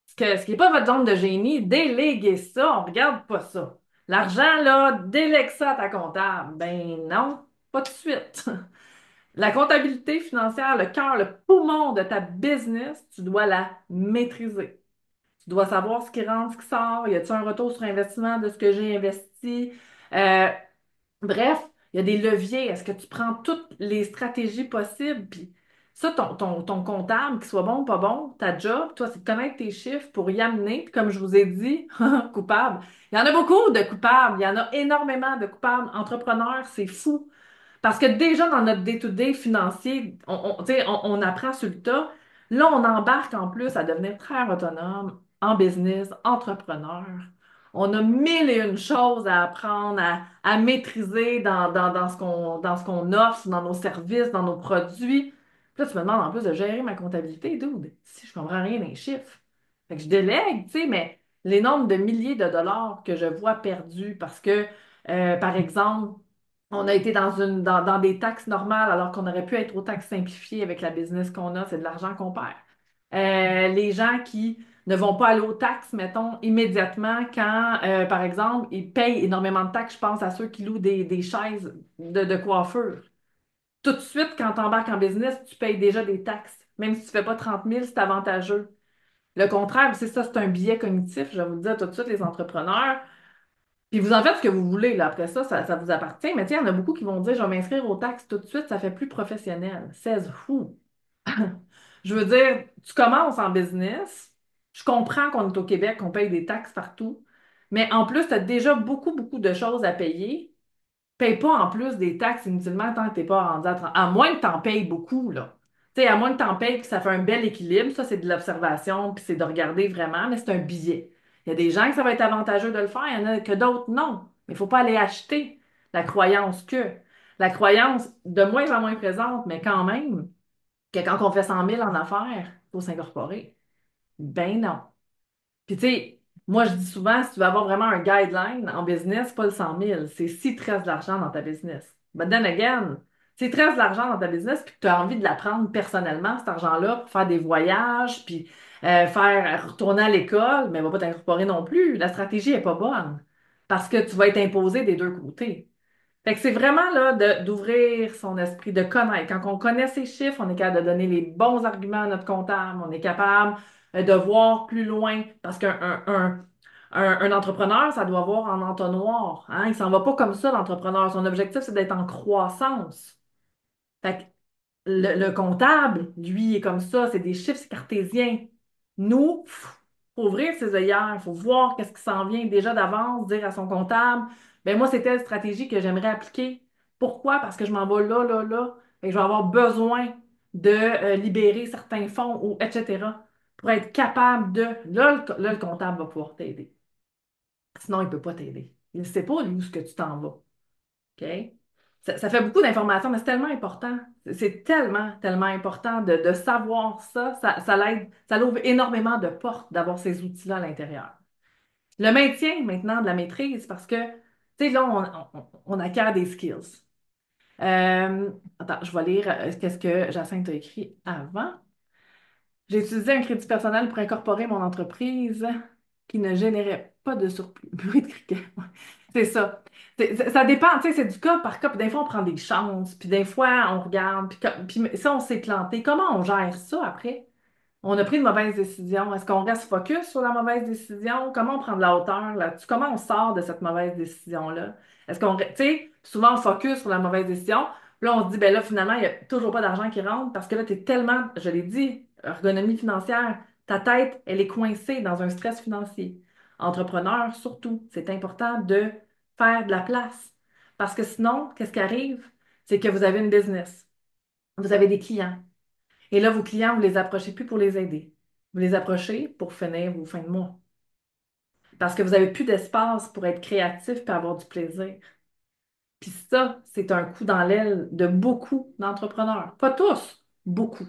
Ce que, ce qui n'est pas votre zone de génie, déléguez ça, on ne regarde pas ça. L'argent, là, délègue ça à ta comptable. Ben non, pas tout de suite. La comptabilité financière, le cœur, le poumon de ta business, tu dois la maîtriser. Tu dois savoir ce qui rentre, ce qui sort. Y a-t-il un retour sur investissement de ce que j'ai investi? Euh, bref, il y a des leviers. Est-ce que tu prends toutes les stratégies possibles? Puis Ça, ton, ton, ton comptable, qu'il soit bon ou pas bon, ta job, toi, c'est de connaître tes chiffres pour y amener, comme je vous ai dit, coupable. Il y en a beaucoup de coupables, il y en a énormément de coupables. Entrepreneurs, c'est fou. Parce que déjà, dans notre day-to-day financier, on, on, tu sais, on, on apprend sur le tas. Là, on embarque en plus à devenir très autonome en business, entrepreneur. On a mille et une choses à apprendre, à, à maîtriser dans, dans, dans ce qu'on, dans ce qu'on offre, dans nos services, dans nos produits. Puis là, tu me demandes en plus de gérer ma comptabilité, dude, si je comprends rien des chiffres. Fait que je délègue, tu sais, mais les nombres de milliers de dollars que je vois perdus parce que, euh, par exemple, on a été dans, une, dans, dans des taxes normales alors qu'on aurait pu être aux taxes simplifiées avec la business qu'on a, c'est de l'argent qu'on perd. Euh, les gens qui ne vont pas aller aux taxes, mettons, immédiatement quand, euh, par exemple, ils payent énormément de taxes, je pense à ceux qui louent des, des chaises de, de coiffure. Tout de suite, quand tu embarques en business, tu payes déjà des taxes. Même si tu ne fais pas trente mille, c'est avantageux. Le contraire, c'est ça, c'est un biais cognitif. Je vais vous le dire tout de suite, les entrepreneurs. Puis vous en faites ce que vous voulez. Là. Après ça, ça, ça vous appartient. Mais tu sais, il y en a beaucoup qui vont dire, je vais m'inscrire aux taxes tout de suite, ça fait plus professionnel. seize fou. Je veux dire, tu commences en business. Je comprends qu'on est au Québec, qu'on paye des taxes partout. Mais en plus, tu as déjà beaucoup, beaucoup de choses à payer. Paye pas en plus des taxes inutilement tant que t'es pas rendu à trente. À moins que t'en payes beaucoup, là. Tu sais, à moins que t'en payes, que ça fait un bel équilibre. Ça, c'est de l'observation, puis c'est de regarder vraiment, mais c'est un billet. Il y a des gens que ça va être avantageux de le faire, il y en a que d'autres, non. Mais il faut pas aller acheter la croyance que. La croyance, de moins en moins présente, mais quand même, que quand on fait cent mille en affaires, il faut s'incorporer. Ben non. Puis tu sais, moi, je dis souvent, si tu veux avoir vraiment un guideline en business, c'est pas le cent mille, c'est si tu restes de l'argent dans ta business. But then again, si tu restes de l'argent dans ta business puis que tu as envie de la prendre personnellement, cet argent-là, pour faire des voyages, puis euh, faire retourner à l'école, mais va pas t'incorporer non plus. La stratégie est pas bonne parce que tu vas être imposé des deux côtés. Fait que c'est vraiment là de, d'ouvrir son esprit, de connaître. Quand on connaît ses chiffres, on est capable de donner les bons arguments à notre comptable, on est capable de voir plus loin, parce qu'un un, un, un, un entrepreneur, ça doit avoir en entonnoir. Hein? Il ne s'en va pas comme ça, l'entrepreneur. Son objectif, c'est d'être en croissance. Fait que le, le comptable, lui, est comme ça. C'est des chiffres cartésiens. Nous, il faut ouvrir ses œillères. Il faut voir qu'est-ce qui s'en vient déjà d'avance, dire à son comptable, « Bien, moi, c'est telle stratégie que j'aimerais appliquer. » Pourquoi? Parce que je m'en vais là, là, là. Et je vais avoir besoin de euh, libérer certains fonds, ou et cetera pour être capable de... Là, le, là, le comptable va pouvoir t'aider. Sinon, il ne peut pas t'aider. Il ne sait pas, lui, où ce que tu t'en vas. OK? Ça, ça fait beaucoup d'informations, mais c'est tellement important. C'est tellement, tellement important de, de savoir ça. Ça, ça l'aide, ça l'ouvre énormément de portes d'avoir ces outils-là à l'intérieur. Le maintien, maintenant, de la maîtrise, parce que, tu sais, là, on, on, on acquiert des skills. Euh, attends, je vais lire qu'est-ce que Jacinthe a écrit avant. J'ai utilisé un crédit personnel pour incorporer mon entreprise qui ne générait pas de surplus. Bruit de criquet. C'est ça. C'est, ça dépend, tu sais, c'est du cas par cas. Puis des fois, on prend des chances. Puis des fois, on regarde. Puis, puis ça, on s'est planté. Comment on gère ça après? On a pris de mauvaises décisions. Est-ce qu'on reste focus sur la mauvaise décision? Comment on prend de la hauteur là-dessus? Comment on sort de cette mauvaise décision-là? Est-ce qu'on, tu sais, souvent, on focus sur la mauvaise décision. Puis là, on se dit, ben là, finalement, il n'y a toujours pas d'argent qui rentre parce que là, tu es tellement, je l'ai dit, ergonomie financière, ta tête, elle est coincée dans un stress financier. Entrepreneur, surtout, c'est important de faire de la place. Parce que sinon, qu'est-ce qui arrive? C'est que vous avez une business. Vous avez des clients. Et là, vos clients, vous ne les approchez plus pour les aider. Vous les approchez pour finir vos fins de mois. Parce que vous n'avez plus d'espace pour être créatif et avoir du plaisir. Puis ça, c'est un coup dans l'aile de beaucoup d'entrepreneurs. Pas tous, beaucoup.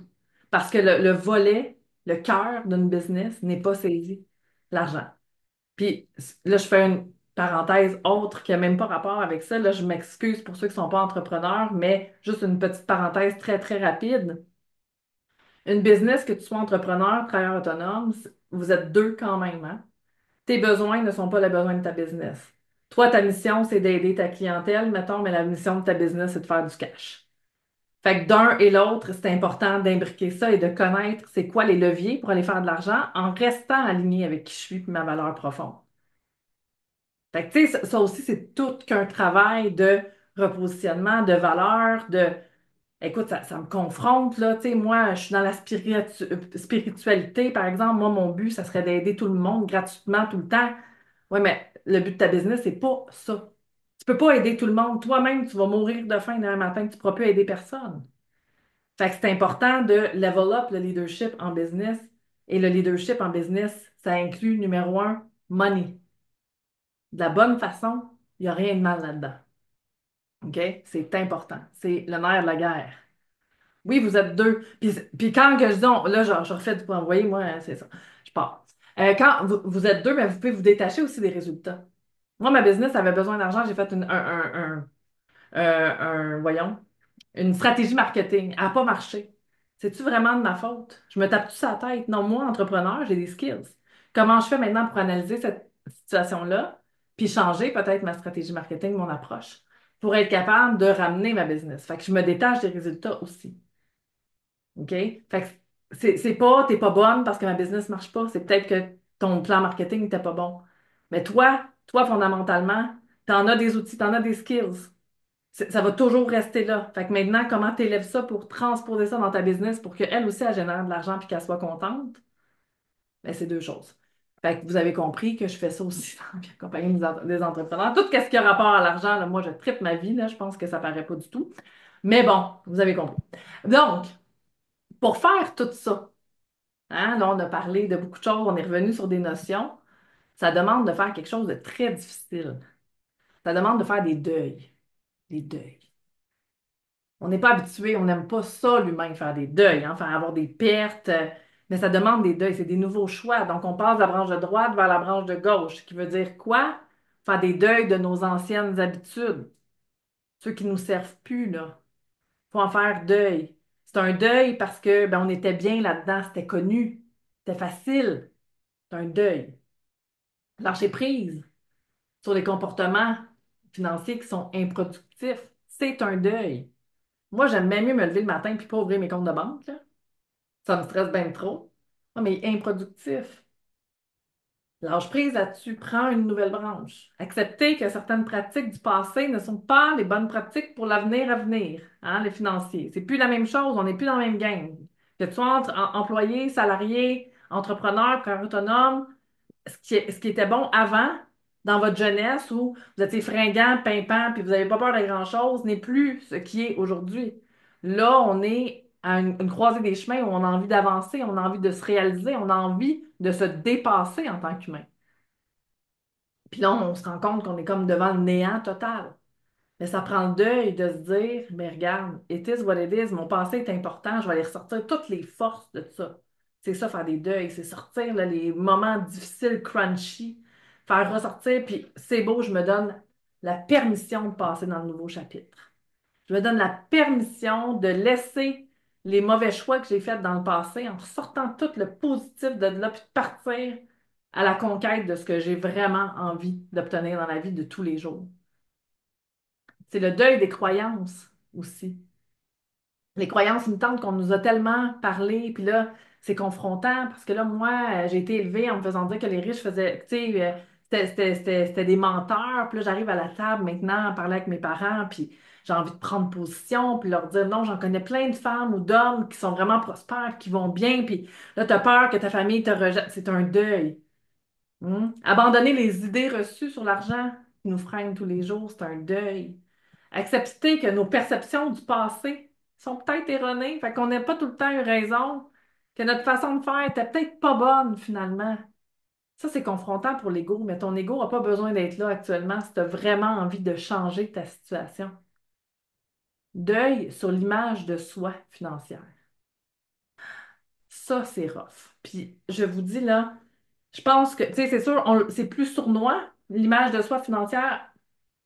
Parce que le, le volet, le cœur d'une business n'est pas saisi, l'argent. Puis là, je fais une parenthèse autre qui n'a même pas rapport avec ça. Là, je m'excuse pour ceux qui ne sont pas entrepreneurs, mais juste une petite parenthèse très, très rapide. Une business, que tu sois entrepreneur, travailleur autonome, vous êtes deux quand même. Hein? Tes besoins ne sont pas les besoins de ta business. Toi, ta mission, c'est d'aider ta clientèle, mettons, mais la mission de ta business, c'est de faire du cash. Fait que d'un et l'autre, c'est important d'imbriquer ça et de connaître c'est quoi les leviers pour aller faire de l'argent en restant aligné avec qui je suis et ma valeur profonde. Fait que tu sais, ça, ça aussi, c'est tout qu'un travail de repositionnement, de valeur, de Écoute, ça, ça me confronte, là, tu sais, moi, je suis dans la spiritu- spiritualité, par exemple, moi, mon but, ça serait d'aider tout le monde gratuitement, tout le temps. Oui, mais le but de ta business, c'est pas ça. Tu peux pas aider tout le monde. Toi-même, tu vas mourir de faim demain matin, tu pourras plus aider personne. Fait que c'est important de level up le leadership en business. Et le leadership en business, ça inclut, numéro un, money. De la bonne façon, il n'y a rien de mal là-dedans. OK? C'est important. C'est le nerf de la guerre. Oui, vous êtes deux. Puis, puis quand que je dis, on, là, je, je refais du point, vous voyez, moi, c'est ça. Je pars. Euh, quand vous, vous êtes deux, bien, vous pouvez vous détacher aussi des résultats. Moi, ma business avait besoin d'argent. J'ai fait une, un, un, un, euh, un, voyons, une stratégie marketing. Elle n'a pas marché. C'est-tu vraiment de ma faute? Je me tape-tu sur la tête? Non, moi, entrepreneur, j'ai des skills. Comment je fais maintenant pour analyser cette situation-là, puis changer peut-être ma stratégie marketing, mon approche, pour être capable de ramener ma business. Fait que je me détache des résultats aussi. OK? Fait que c'est, c'est pas, t'es pas bonne parce que ma business marche pas. C'est peut-être que ton plan marketing n'était pas bon. Mais toi, toi, fondamentalement, t'en as des outils, t'en as des skills. C'est, ça va toujours rester là. Fait que maintenant, comment t'élèves ça pour transposer ça dans ta business pour qu'elle aussi, elle génère de l'argent puis qu'elle soit contente? Bien, c'est deux choses. Fait que vous avez compris que je fais ça aussi dans la compagnie des entrepreneurs. Tout ce qui a rapport à l'argent, là, moi, je tripe ma vie. Là, je pense que ça paraît pas du tout. Mais bon, vous avez compris. Donc, pour faire tout ça, hein, là, on a parlé de beaucoup de choses, on est revenu sur des notions. Ça demande de faire quelque chose de très difficile. Ça demande de faire des deuils. Des deuils. On n'est pas habitué, on n'aime pas ça, l'humain, faire des deuils, hein, faire avoir des pertes... Mais ça demande des deuils, c'est des nouveaux choix. Donc, on passe de la branche de droite vers la branche de gauche, ce qui veut dire quoi? Faire des deuils de nos anciennes habitudes. Ceux qui ne nous servent plus, là. Il faut en faire deuil. C'est un deuil parce que ben, on était bien là-dedans, c'était connu, c'était facile. C'est un deuil. Lâcher prise sur les comportements financiers qui sont improductifs, c'est un deuil. Moi, j'aime même mieux me lever le matin et pas ouvrir mes comptes de banque, là. Ça me stresse bien trop. Non, mais il est improductif. Lâche prise là-dessus, prends une nouvelle branche. Accepter que certaines pratiques du passé ne sont pas les bonnes pratiques pour l'avenir à venir, hein, les financiers. C'est plus la même chose, on n'est plus dans le même game. Que tu sois entre employé, salarié, entrepreneur, travailleur autonome, ce qui, est, ce qui était bon avant, dans votre jeunesse, où vous étiez fringant, pimpant, puis vous n'avez pas peur de grand-chose, n'est plus ce qui est aujourd'hui. Là, on est à une, une croisée des chemins où on a envie d'avancer, on a envie de se réaliser, on a envie de se dépasser en tant qu'humain. Puis là, on se rend compte qu'on est comme devant le néant total. Mais ça prend le deuil de se dire, mais regarde, it is what it is, mon passé est important, je vais aller ressortir toutes les forces de ça. C'est ça, faire des deuils, c'est sortir là, les moments difficiles, crunchy, faire ressortir, puis c'est beau, je me donne la permission de passer dans le nouveau chapitre. Je me donne la permission de laisser les mauvais choix que j'ai faits dans le passé, en ressortant tout le positif de là, puis de partir à la conquête de ce que j'ai vraiment envie d'obtenir dans la vie de tous les jours. C'est le deuil des croyances aussi. Les croyances limitantes qu'on nous a tellement parlé, puis là, c'est confrontant, parce que là, moi, j'ai été élevée en me faisant dire que les riches faisaient, tu sais, c'était, c'était, c'était, c'était des menteurs, puis là, j'arrive à la table maintenant, à parler avec mes parents, puis j'ai envie de prendre position, puis leur dire non, j'en connais plein de femmes ou d'hommes qui sont vraiment prospères, qui vont bien, puis là, t'as peur que ta famille te rejette. C'est un deuil. Hmm? Abandonner les idées reçues sur l'argent qui nous freinent tous les jours, c'est un deuil. Accepter que nos perceptions du passé sont peut-être erronées, fait qu'on n'a pas tout le temps eu raison, que notre façon de faire était peut-être pas bonne, finalement. Ça, c'est confrontant pour l'ego, mais ton ego n'a pas besoin d'être là actuellement si tu as vraiment envie de changer ta situation. Deuil sur l'image de soi financière. Ça, c'est rough. Puis, je vous dis là, je pense que, tu sais, c'est sûr, on, c'est plus sournois, l'image de soi financière.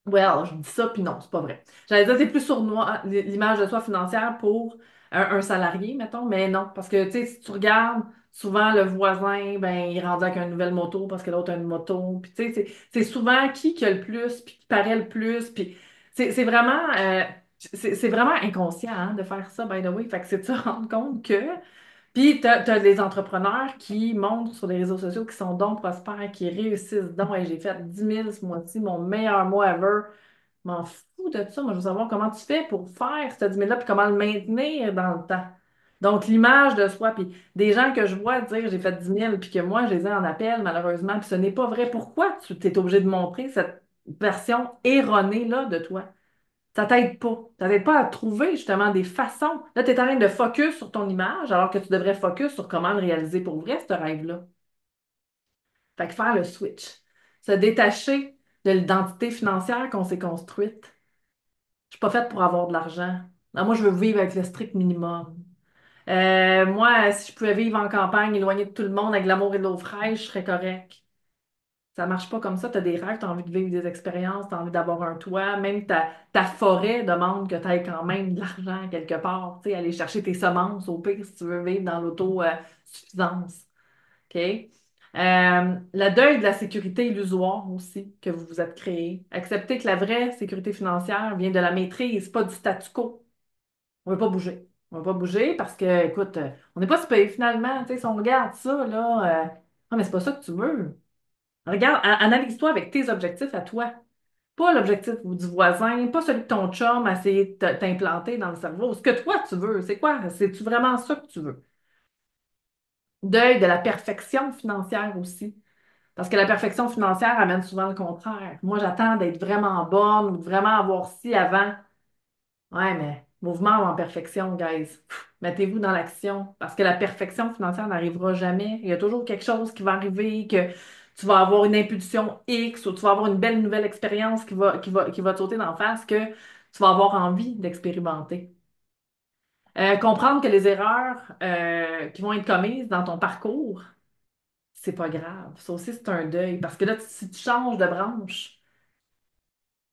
Well, je dis ça, puis non, c'est pas vrai. J'allais dire, c'est plus sournois, l'image de soi financière pour un, un salarié, mettons, mais non. Parce que, tu sais, si tu regardes, souvent, le voisin, ben, il est rendu avec une nouvelle moto parce que l'autre a une moto. Puis, tu sais, c'est, c'est souvent qui qui a le plus, puis qui paraît le plus. Puis, c'est, c'est vraiment... Euh, C'est, c'est vraiment inconscient hein, de faire ça, by the way. Fait que c'est de se rendre compte que... Puis, tu as des entrepreneurs qui montrent sur les réseaux sociaux qui sont donc prospères, qui réussissent donc. Hey, j'ai fait dix mille ce mois-ci, mon meilleur mois ever. Je m'en fous de ça. Moi, je veux savoir comment tu fais pour faire cette dix mille-là, puis comment le maintenir dans le temps. Donc, l'image de soi, puis des gens que je vois dire j'ai fait dix mille, puis que moi, je les ai en appel, malheureusement, puis ce n'est pas vrai. Pourquoi tu t'es obligé de montrer cette version erronée-là de toi? Ça t'aide pas. Ça t'aide pas à trouver, justement, des façons. Là, tu es en train de focus sur ton image, alors que tu devrais focus sur comment le réaliser pour vrai, ce rêve-là. Fait que faire le switch. Se détacher de l'identité financière qu'on s'est construite. Je suis pas faite pour avoir de l'argent. Non, moi, je veux vivre avec le strict minimum. Euh, moi, si je pouvais vivre en campagne, éloignée de tout le monde, avec de l'amour et de l'eau fraîche, je serais correcte. Ça marche pas comme ça. Tu as des rêves, tu as envie de vivre des expériences, tu as envie d'avoir un toit. Même ta, ta forêt demande que tu aies quand même de l'argent quelque part. Tu sais, aller chercher tes semences, au pire, si tu veux vivre dans l'autosuffisance. OK? Euh, le deuil de la sécurité illusoire aussi que vous vous êtes créé. Accepter que la vraie sécurité financière vient de la maîtrise, pas du statu quo. On ne veut pas bouger. On ne va pas bouger parce que, écoute, on n'est pas si payé finalement. Si on regarde ça, là, euh, non, mais c'est pas ça que tu veux. Regarde, analyse-toi avec tes objectifs à toi. Pas l'objectif du voisin, pas celui de ton chum à essayer de t'implanter dans le cerveau. Ce que toi, tu veux, c'est quoi? C'est-tu vraiment ça que tu veux? Deuil de la perfection financière aussi. Parce que la perfection financière amène souvent le contraire. Moi, j'attends d'être vraiment bonne ou de vraiment avoir ci avant. Ouais, mais... mouvement en perfection, guys. Mettez-vous dans l'action parce que la perfection financière n'arrivera jamais. Il y a toujours quelque chose qui va arriver, que tu vas avoir une impulsion X ou tu vas avoir une belle nouvelle expérience qui va, qui va, qui va te sauter d'en face que tu vas avoir envie d'expérimenter. Euh, comprendre que les erreurs euh, qui vont être commises dans ton parcours, c'est pas grave. Ça aussi, c'est un deuil parce que là, si tu changes de branche,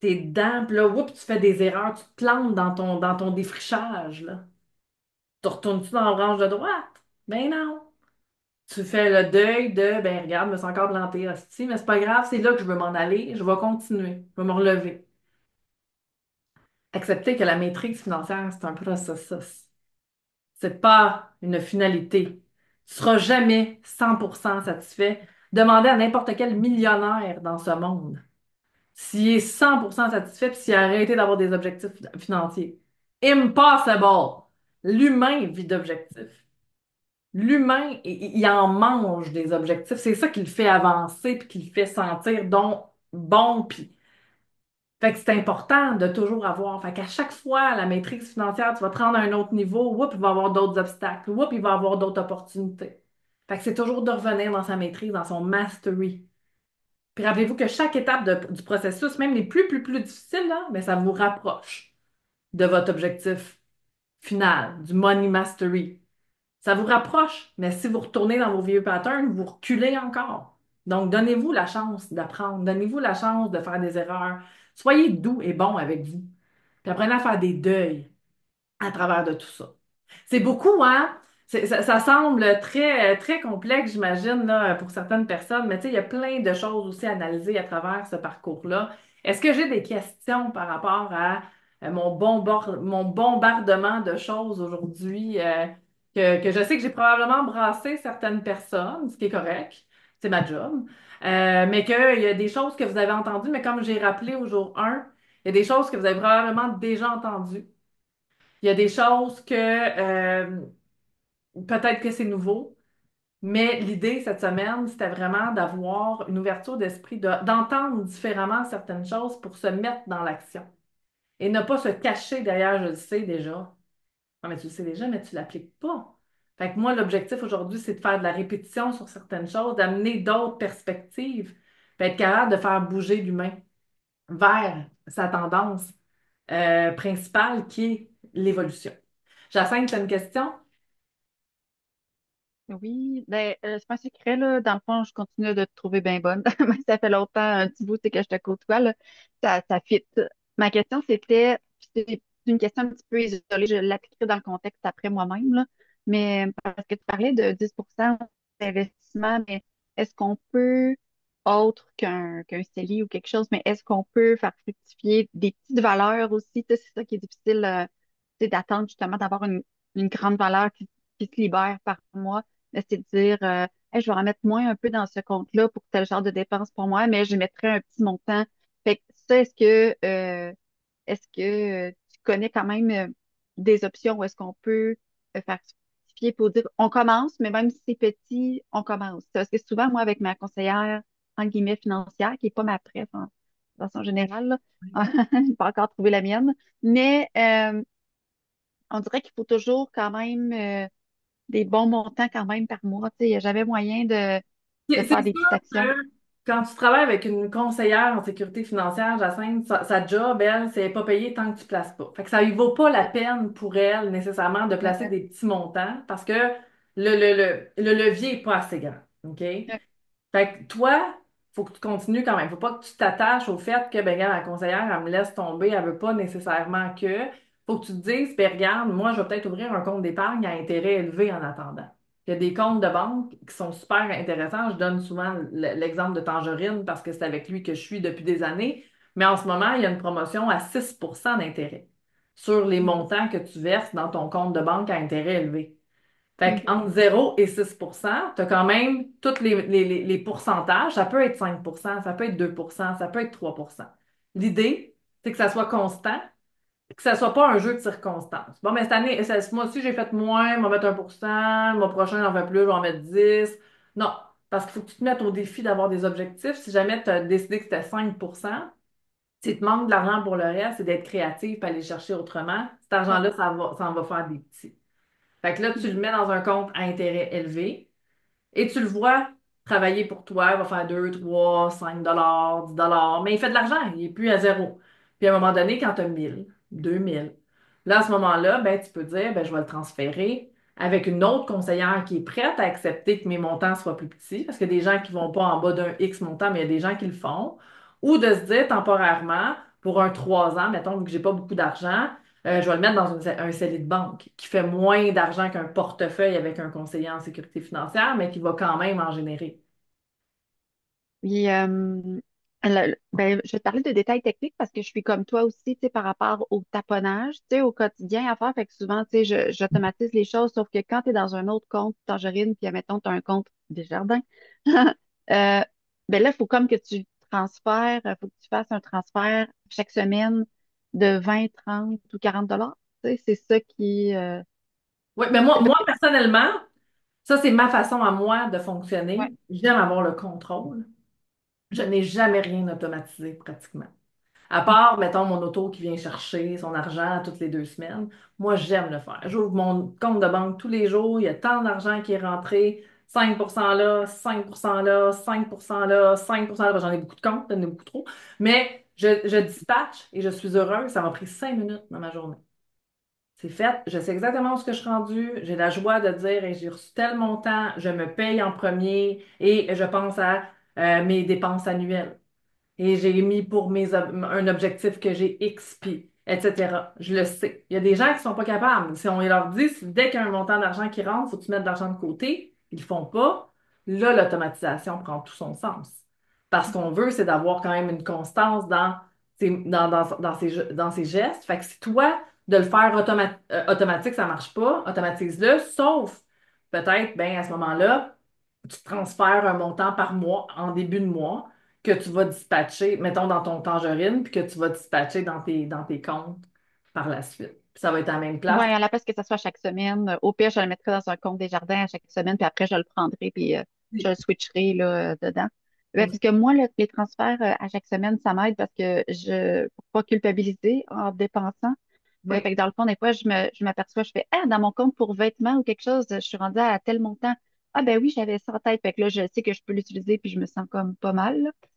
t'es dedans, puis là, whoop, tu fais des erreurs, tu te plantes dans ton, dans ton défrichage, là. Tu retournes-tu dans la branche de droite? Ben non. Tu fais le deuil de, ben regarde, je me suis encore plantée, hostie, mais c'est pas grave, c'est là que je veux m'en aller, je vais continuer, je vais me relever. Accepter que la maîtrise financière, c'est un processus. C'est pas une finalité. Tu seras jamais cent pour cent satisfait. Demandez à n'importe quel millionnaire dans ce monde s'il est cent pour cent satisfait et s'il a arrêté d'avoir des objectifs financiers. Impossible! L'humain vit d'objectifs. L'humain, il, il en mange des objectifs. C'est ça qui le fait avancer et qui le fait sentir donc bon. Pis... fait que c'est important de toujours avoir. Fait qu'à chaque fois, la maîtrise financière, tu vas te rendre à un autre niveau. Oups, il va y avoir d'autres obstacles. Oups, il va y avoir d'autres opportunités. Fait que c'est toujours de revenir dans sa maîtrise, dans son mastery. Puis rappelez-vous que chaque étape de, du processus, même les plus, plus, plus difficiles, là, bien, ça vous rapproche de votre objectif final, du Money Mastery. Ça vous rapproche, mais si vous retournez dans vos vieux patterns, vous reculez encore. Donc, donnez-vous la chance d'apprendre, donnez-vous la chance de faire des erreurs. Soyez doux et bon avec vous. Puis apprenez à faire des deuils à travers de tout ça. C'est beaucoup, hein? Ça, ça semble très, très complexe, j'imagine, là, pour certaines personnes, mais tu sais, il y a plein de choses aussi à analyser à travers ce parcours-là. Est-ce que j'ai des questions par rapport à mon, bombard, mon bombardement de choses aujourd'hui euh, que, que je sais que j'ai probablement brassé certaines personnes, ce qui est correct, c'est ma job, euh, mais qu'il y a des choses que vous avez entendues, mais comme j'ai rappelé au jour un, il y a des choses que vous avez probablement déjà entendues. Il y a des choses que... Euh, peut-être que c'est nouveau, mais l'idée cette semaine, c'était vraiment d'avoir une ouverture d'esprit, de, d'entendre différemment certaines choses pour se mettre dans l'action. Et ne pas se cacher derrière « je le sais déjà ». Non, mais tu le sais déjà, mais tu ne l'appliques pas. Fait que moi, l'objectif aujourd'hui, c'est de faire de la répétition sur certaines choses, d'amener d'autres perspectives, puis être capable de faire bouger l'humain vers sa tendance euh, principale qui est l'évolution. Jacinthe, tu as une question? Oui, ben, euh, c'est pas un secret, là. Dans le fond, je continue de te trouver bien bonne. Ça fait longtemps, un petit bout, c'est que je te côtoie, là. Ça, ça fit. Ma question, c'était, c'est une question un petit peu isolée, je l'appliquerai dans le contexte après moi-même, là. Mais parce que tu parlais de dix pour cent d'investissement, mais est-ce qu'on peut, autre qu'un, qu'un CELI ou quelque chose, mais est-ce qu'on peut faire fructifier des petites valeurs aussi? C'est ça qui est difficile, euh, c'est d'attendre justement d'avoir une, une grande valeur qui, qui se libère par mois. C'est de dire, euh, hey, je vais en mettre moins un peu dans ce compte-là pour tel genre de dépense pour moi, mais je mettrai un petit montant. Fait que ça, est-ce que euh, Est-ce que euh, tu connais quand même euh, des options où est-ce qu'on peut euh, faire certifier pour dire on commence, mais même si c'est petit, on commence? Parce que souvent, moi, avec ma conseillère, en guillemets, financière, qui n'est pas ma prête en façon générale, je n'ai pas encore trouvé la mienne, mais euh, on dirait qu'il faut toujours quand même euh, des bons montants quand même par mois. Tu sais, il n'y a jamais moyen de, de C'est faire des petites sûr actions. que quand tu travailles avec une conseillère en sécurité financière, Jacinthe, sa, sa job, elle, c'est pas payé tant que tu places pas. Fait que ça lui vaut pas la peine pour elle, nécessairement, de placer Exact. des petits montants parce que le, le, le, le levier est pas assez grand. OK? Ouais. Fait que toi, faut que tu continues quand même. Faut pas que tu t'attaches au fait que, ben, regarde, la conseillère, elle me laisse tomber, elle veut pas nécessairement que. Faut que tu te dises, ben, regarde, moi, je vais peut-être ouvrir un compte d'épargne à intérêt élevé en attendant. Il y a des comptes de banque qui sont super intéressants. Je donne souvent l- l'exemple de Tangerine parce que c'est avec lui que je suis depuis des années. Mais en ce moment, il y a une promotion à six pour cent d'intérêt sur les montants que tu verses dans ton compte de banque à intérêt élevé. Fait Mhm. qu'entre zéro et six pour cent, tu as quand même tous les, les- les- les pourcentages. Ça peut être cinq pour cent, ça peut être deux pour cent, ça peut être trois pour cent. L'idée, c'est que ça soit constant, que ça soit pas un jeu de circonstances. Bon, mais cette année, ça- ce mois-ci, j'ai fait moins, je vais mettre un pour cent, le mois prochain, j'en fais plus, je vais en mettre dix. Non, parce qu'il faut que tu te mettes au défi d'avoir des objectifs. Si jamais tu as décidé que c'était cinq pour cent, s'il te manque de l'argent pour le reste, c'est d'être créatif et aller le chercher autrement. Cet Ouais. argent-là, ça va, ça en va faire des petits. Fait que là, tu le mets dans un compte à intérêt élevé et tu le vois travailler pour toi. Il va faire deux, trois, cinq dollars, dix dollars, mais il fait de l'argent, il n'est plus à zéro. Puis à un moment donné, quand tu as mille, deux mille, là, à ce moment-là, ben, tu peux dire, ben, je vais le transférer avec une autre conseillère qui est prête à accepter que mes montants soient plus petits, parce qu'il y a des gens qui vont pas en bas d'un X montant, mais il y a des gens qui le font, ou de se dire temporairement, pour un trois ans, mettons, vu que j'ai pas beaucoup d'argent, euh, je vais le mettre dans une- un C E L I de banque qui fait moins d'argent qu'un portefeuille avec un conseiller en sécurité financière, mais qui va quand même en générer. Puis, euh, le- le- ben, je vais te parler de détails techniques parce que je suis comme toi aussi, tu sais, par rapport au taponnage, tu sais, au quotidien à faire. Fait que souvent, tu sais, je- j'automatise les choses, sauf que quand tu es dans un autre compte Tangerine, puis admettons, tu as un compte Desjardins, euh, ben là, il faut comme que tu transfères, il faut que tu fasses un transfert chaque semaine de vingt, trente ou quarante dollars. Tu sais, c'est ça qui, euh, Oui, mais moi, c'est moi, parce que, personnellement, ça, c'est ma façon à moi de ouais, fonctionner. J'aime avoir le contrôle. Je n'ai jamais rien automatisé pratiquement. À part, mettons, mon auto qui vient chercher son argent toutes les deux semaines. Moi, j'aime le faire. J'ouvre mon compte de banque tous les jours. Il y a tant d'argent qui est rentré. cinq pour cent là, cinq pour cent là, cinq pour cent là, cinq pour cent là. Parce que j'en ai beaucoup de comptes, j'en ai beaucoup trop. Mais je, je dispatche et je suis heureuse. Ça m'a pris cinq minutes dans ma journée. C'est fait, je sais exactement où ce que je suis rendue, j'ai la joie de dire et j'ai reçu tel montant, je me paye en premier et je pense à euh, mes dépenses annuelles. Et j'ai mis pour mes ob- un objectif que j'ai X P, et cetera. Je le sais. Il y a des gens qui sont pas capables. Si on leur dit si dès qu'il y a un montant d'argent qui rentre, faut que tu mettes de l'argent de côté, ils le font pas. Là, l'automatisation prend tout son sens. Parce qu'on veut, c'est d'avoir quand même une constance dans, ses- dans, dans, dans ses, ge- dans ses gestes. Fait que si toi, de le faire automa- euh, automatique, ça marche pas, automatise-le, sauf peut-être, ben, à ce moment-là, tu transfères un montant par mois en début de mois que tu vas dispatcher, mettons, dans ton Tangerine, puis que tu vas dispatcher dans tes, dans tes comptes par la suite. Puis ça va être à la même place. ouais, à la place que ça soit chaque semaine. euh, Au pire, je le mettrai dans un compte Desjardins à chaque semaine, puis après, je le prendrai, puis euh, je le switcherai là, euh, dedans. Ben, parce que moi, le- les transferts euh, à chaque semaine, ça m'aide parce que je, pour pas culpabiliser en dépensant. Euh, Oui. fait que dans le fond, des fois, je me, je m'aperçois, je fais, ah, dans mon compte pour vêtements ou quelque chose, je suis rendue à tel montant. Ah, ben oui, j'avais ça en tête. Fait que là, je sais que je peux l'utiliser, puis je me sens comme pas mal, là. Tu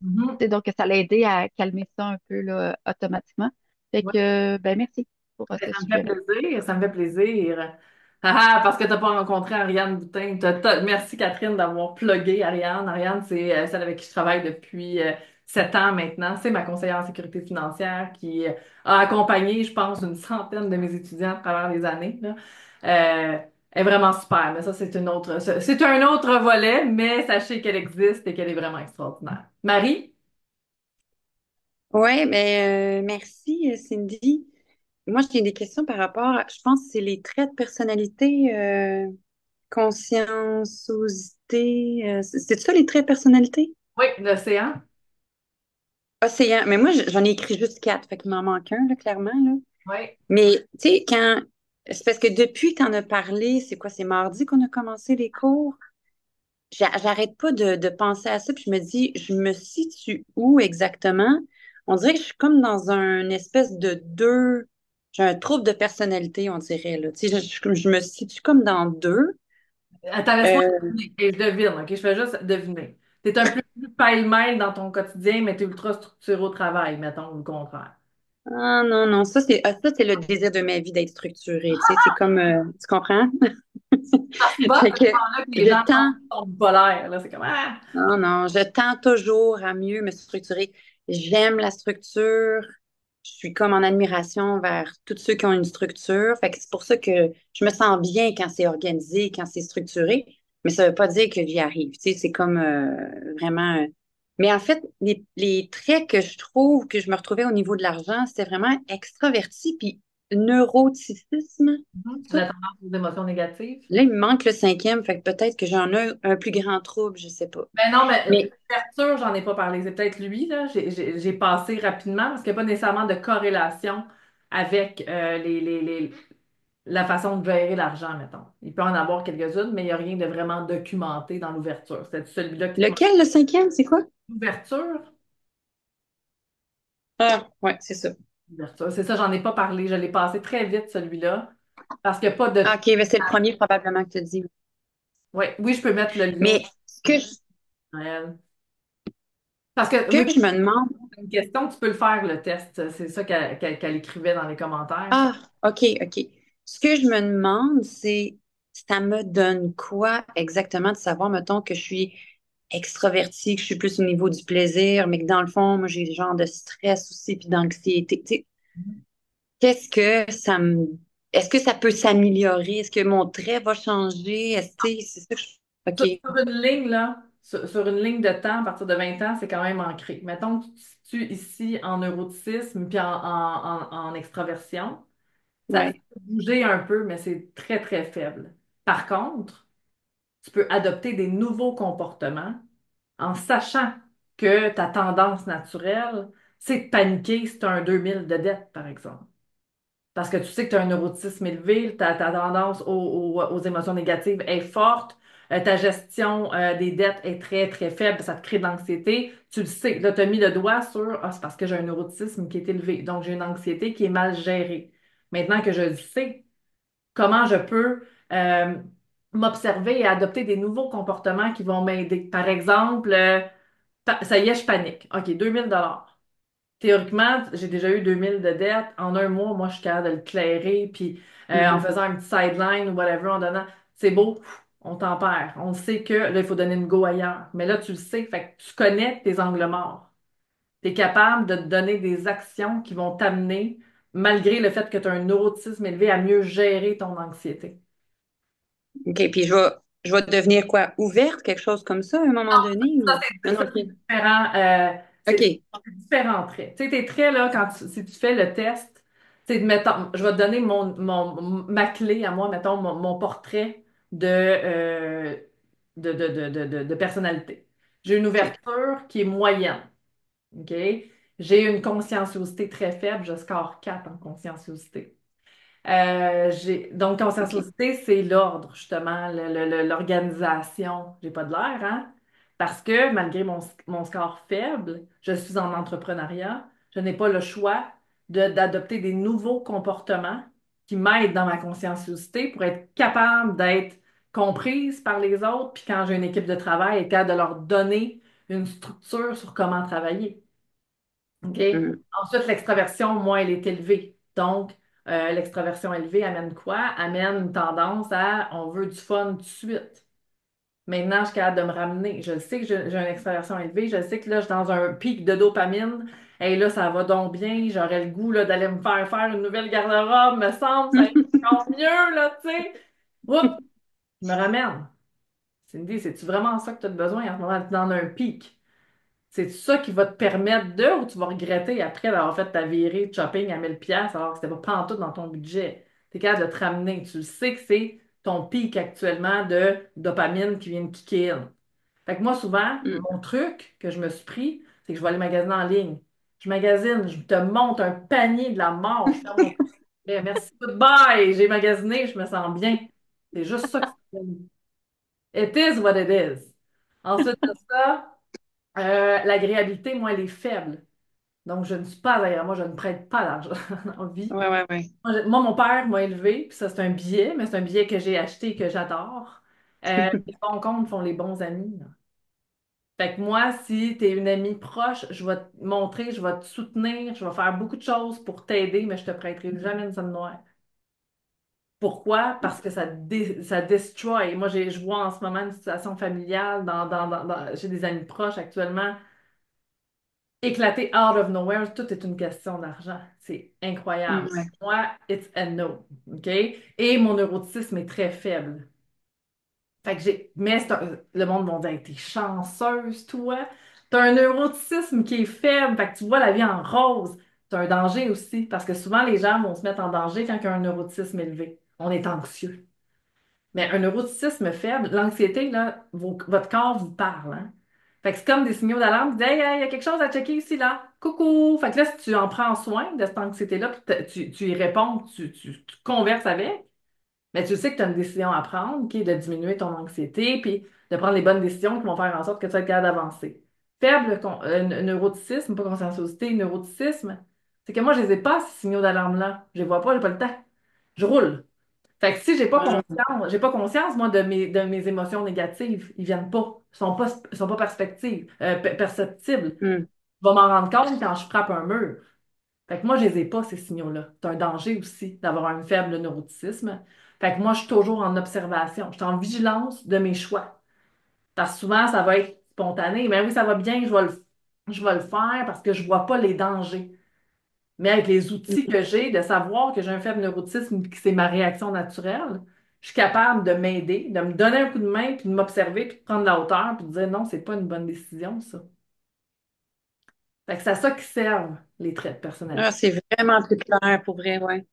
sais, Mhm. donc, ça l'a aidé à calmer ça un peu, là, automatiquement. Fait Oui. que, euh, ben, merci pour euh, Mais ce ça me fait sujet-là. plaisir, ça me fait plaisir. Ah, ah, parce que tu n'as pas rencontré Ariane Boutin. T'as- t'as- Merci Catherine d'avoir plugué Ariane. Ariane, c'est euh, celle avec qui je travaille depuis euh, sept ans maintenant. C'est ma conseillère en sécurité financière qui euh, a accompagné, je pense, une centaine de mes étudiants à travers les années, là. Euh, Elle est vraiment super, mais ça, c'est une autre, c'est c'est un autre volet, mais sachez qu'elle existe et qu'elle est vraiment extraordinaire. Marie? Oui, mais euh, merci euh, Cindy. Moi, j'ai des questions par rapport à, je pense que c'est les traits de personnalité, euh, conscience, osité. euh, c'est c'est ça les traits de personnalité? Oui, l'océan? Océan. Mais moi, j'en ai écrit juste quatre, fait qu'il m'en manque un, là, clairement. Là. Ouais. Mais, tu sais, quand... C'est parce que depuis que tu en as parlé, c'est quoi, c'est mardi qu'on a commencé les cours? J'arrête pas de, de penser à ça, puis je me dis, je me situe où exactement? On dirait que je suis comme dans un espèce de deux... J'ai un trouble de personnalité, on dirait. Là. Tu sais, je, je, je me situe comme dans deux. Attends, laisse-moi euh... deviner. Et je devine, OK? Je fais juste deviner. T'es un peu plus pêle-mêle dans ton quotidien, mais t'es ultra structuré au travail, mettons, ou le contraire. Ah non, non, ça c'est, ça, c'est le désir de ma vie d'être structurée, tu sais, c'est comme, euh, tu comprends? Bon, fait que les je gens tends... sont polaires, là, c'est comme... Ah! Non, non, je tends toujours à mieux me structurer. J'aime la structure, je suis comme en admiration vers tous ceux qui ont une structure, fait que c'est pour ça que je me sens bien quand c'est organisé, quand c'est structuré, mais ça veut pas dire que j'y arrive, tu sais, c'est comme euh, vraiment... Mais en fait, les, les traits que je trouve, que je me retrouvais au niveau de l'argent, c'était vraiment extraverti, puis neuroticisme. Mmh, la tendance aux émotions négatives. Là, il me manque le cinquième, fait que peut-être que j'en ai un plus grand trouble, je sais pas. Mais non, mais, mais... l'ouverture, j'en ai pas parlé. C'est peut-être lui, là. J'ai, j'ai, j'ai passé rapidement, parce qu'il n'y a pas nécessairement de corrélation avec euh, les, les, les, la façon de gérer l'argent, mettons. Il peut en avoir quelques-unes, mais il n'y a rien de vraiment documenté dans l'ouverture. C'est celui-là qui... Lequel, le cinquième, c'est quoi? Ouverture. Ah, ouais, c'est ça. Ouverture. C'est ça, j'en ai pas parlé. Je l'ai passé très vite, celui-là. Parce qu'il n'y a pas de... OK, mais c'est le premier, probablement, que tu dis. Ouais. Oui, je peux mettre le lien. Mais ce que je... Ouais. Parce que, que oui, je me demande... Une question, tu peux le faire, le test. C'est ça qu'elle, qu'elle, qu'elle écrivait dans les commentaires. Ah, OK, OK. Ce que je me demande, c'est ça me donne quoi exactement de savoir, mettons, que je suis... extravertie, que je suis plus au niveau du plaisir, mais que dans le fond, moi, j'ai le genre de stress aussi, puis d'anxiété. T'sais, qu'est-ce que ça me... Est-ce que ça peut s'améliorer? Est-ce que mon trait va changer? Est-ce que c'est ça que je... Okay. Sur une ligne, là, sur, sur une ligne de temps, à partir de vingt ans, c'est quand même ancré. Mettons que tu te situes ici en neuroticisme puis en, en, en, en extraversion. Ça ouais. peut bouger un peu, mais c'est très, très faible. Par contre, tu peux adopter des nouveaux comportements en sachant que ta tendance naturelle, c'est de paniquer si tu as un deux mille de dette, par exemple. Parce que tu sais que tu as un neurotisme élevé, ta, ta tendance aux, aux, aux émotions négatives est forte, euh, ta gestion euh, des dettes est très, très faible, ça te crée de l'anxiété. Tu le sais, là, tu as mis le doigt sur « Ah, c'est parce que j'ai un neurotisme qui est élevé, donc j'ai une anxiété qui est mal gérée. » Maintenant que je le sais, comment je peux... Euh, m'observer et adopter des nouveaux comportements qui vont m'aider. Par exemple, euh, ça y est, je panique. OK, deux mille dollars. Théoriquement, j'ai déjà eu deux mille de dette. En un mois, moi, je suis capable de le clairer, puis euh, mm-hmm. en faisant un petit sideline ou whatever, en donnant, c'est beau, on tempère. On sait que là, il faut donner une go ailleurs. Mais là, tu le sais, fait que tu connais tes angles morts. Tu es capable de te donner des actions qui vont t'amener, malgré le fait que tu as un neurotisme élevé, à mieux gérer ton anxiété. OK, puis je vais, je vais devenir quoi? Ouverte, quelque chose comme ça, à un moment non, donné? Ça, c'est, ou... ça, c'est différent. Euh, c'est, okay. C'est différents traits. Tu sais, tes traits, là, quand tu, si tu fais le test, tu sais, mettons, je vais te donner mon, mon, ma clé à moi, mettons, mon, mon portrait de, euh, de, de, de, de, de, de personnalité. J'ai une ouverture qui est moyenne. OK? J'ai une conscienciosité très faible. Je score quatre en conscienciosité. Euh, j'ai... Donc, conscienciosité, c'est l'ordre, justement, le, le, le, l'organisation. J'ai pas de l'air, hein? Parce que, malgré mon, mon score faible, je suis en entrepreneuriat, je n'ai pas le choix de, d'adopter des nouveaux comportements qui m'aident dans ma conscienciosité pour être capable d'être comprise par les autres, puis quand j'ai une équipe de travail, être capable de leur donner une structure sur comment travailler. OK? Mmh. Ensuite, l'extraversion, moi, elle est élevée. Donc, Euh, l'extraversion élevée amène quoi? Amène une tendance à « on veut du fun tout de suite ». Maintenant, je suis capable de me ramener. Je sais que j'ai, j'ai une extraversion élevée. Je sais que là, je suis dans un pic de dopamine. Et là, ça va donc bien. J'aurais le goût là, d'aller me faire faire une nouvelle garde-robe, me semble. Ça va encore mieux, là, tu sais. Oups! Je me ramène. Cindy, c'est-tu vraiment ça que tu as besoin en ce moment? Tu es dans un pic. C'est ça qui va te permettre de, ou tu vas regretter après d'avoir fait ta virée de shopping à mille dollars alors que c'était pas pantoute dans ton budget. Tu es capable de te ramener. Tu sais que c'est ton pic actuellement de dopamine qui vient de kicker. Fait que moi, souvent, mm. mon truc que je me suis pris, c'est que je vais aller magasiner en ligne. je magasine, je te monte un panier de la mort. Bien, merci, goodbye, j'ai magasiné, je me sens bien. C'est juste ça que c'est. It is what it is. Ensuite de ça, euh, l'agréabilité, moi, elle est faible. Donc, je ne suis pas agréable. Moi, je ne prête pas d'argent en vie. Ouais, ouais, ouais. Moi, je, moi, mon père m'a élevé, puis ça, c'est un billet, mais c'est un billet que j'ai acheté et que j'adore. Euh, les bons comptes font les bons amis. Fait que moi, si tu es une amie proche, je vais te montrer, je vais te soutenir, je vais faire beaucoup de choses pour t'aider, mais je te prêterai jamais une somme noire. Pourquoi? Parce que ça, dé- ça destroy. Moi, j'ai- je vois en ce moment une situation familiale, dans, dans, dans, dans- j'ai des amis proches actuellement, éclater out of nowhere, tout est une question d'argent. C'est incroyable. Ouais. Moi, it's a no. OK? Et mon neuroticisme est très faible. Fait que j'ai. Mais c'est un- le monde m'a dit, hey, t'es chanceuse, toi. T'as un neuroticisme qui est faible. Fait que tu vois la vie en rose. C'est un danger aussi. Parce que souvent, les gens vont se mettre en danger quand ils ont un neuroticisme élevé. On est anxieux. Mais un neuroticisme faible, l'anxiété, là, vos- votre corps vous parle, hein. Fait que c'est comme des signaux d'alarme qui disent, hey, hey, il y a quelque chose à checker ici, là. Coucou! Fait que là, si tu en prends soin de cette anxiété-là, puis t'as- tu, tu y réponds, tu, tu, tu converses avec, mais tu sais que tu as une décision à prendre, qui est de diminuer ton anxiété, puis de prendre les bonnes décisions qui vont faire en sorte que tu vas être capable d'avancer. Faible con- euh, n- neuroticisme, pas conscienciosité, neuroticisme, c'est que moi, je les ai pas, ces signaux d'alarme-là. Je les vois pas, j'ai pas le temps. Je roule. Fait que si j'ai pas Ouais. conscience, j'ai pas conscience, moi, de mes, de mes émotions négatives, ils viennent pas. Ils sont pas, ils sont pas perspectives, euh, per- perceptibles. Mm. Je vais m'en rendre compte quand je frappe un mur. Fait que moi, je les ai pas, ces signaux-là. C'est un danger aussi d'avoir un faible neuroticisme. Fait que moi, je suis toujours en observation. Je suis en vigilance de mes choix. Parce que souvent, ça va être spontané. Mais oui, ça va bien, je vais le, je vais le faire parce que je vois pas les dangers. Mais avec les outils que j'ai, de savoir que j'ai un faible neurotisme et que c'est ma réaction naturelle, je suis capable de m'aider, de me donner un coup de main, puis de m'observer, puis de prendre la hauteur, puis de dire non, c'est pas une bonne décision, ça. Fait que c'est à ça qu'ils servent, les traits de Ah, personnalité. c'est vraiment plus clair pour vrai, ouais.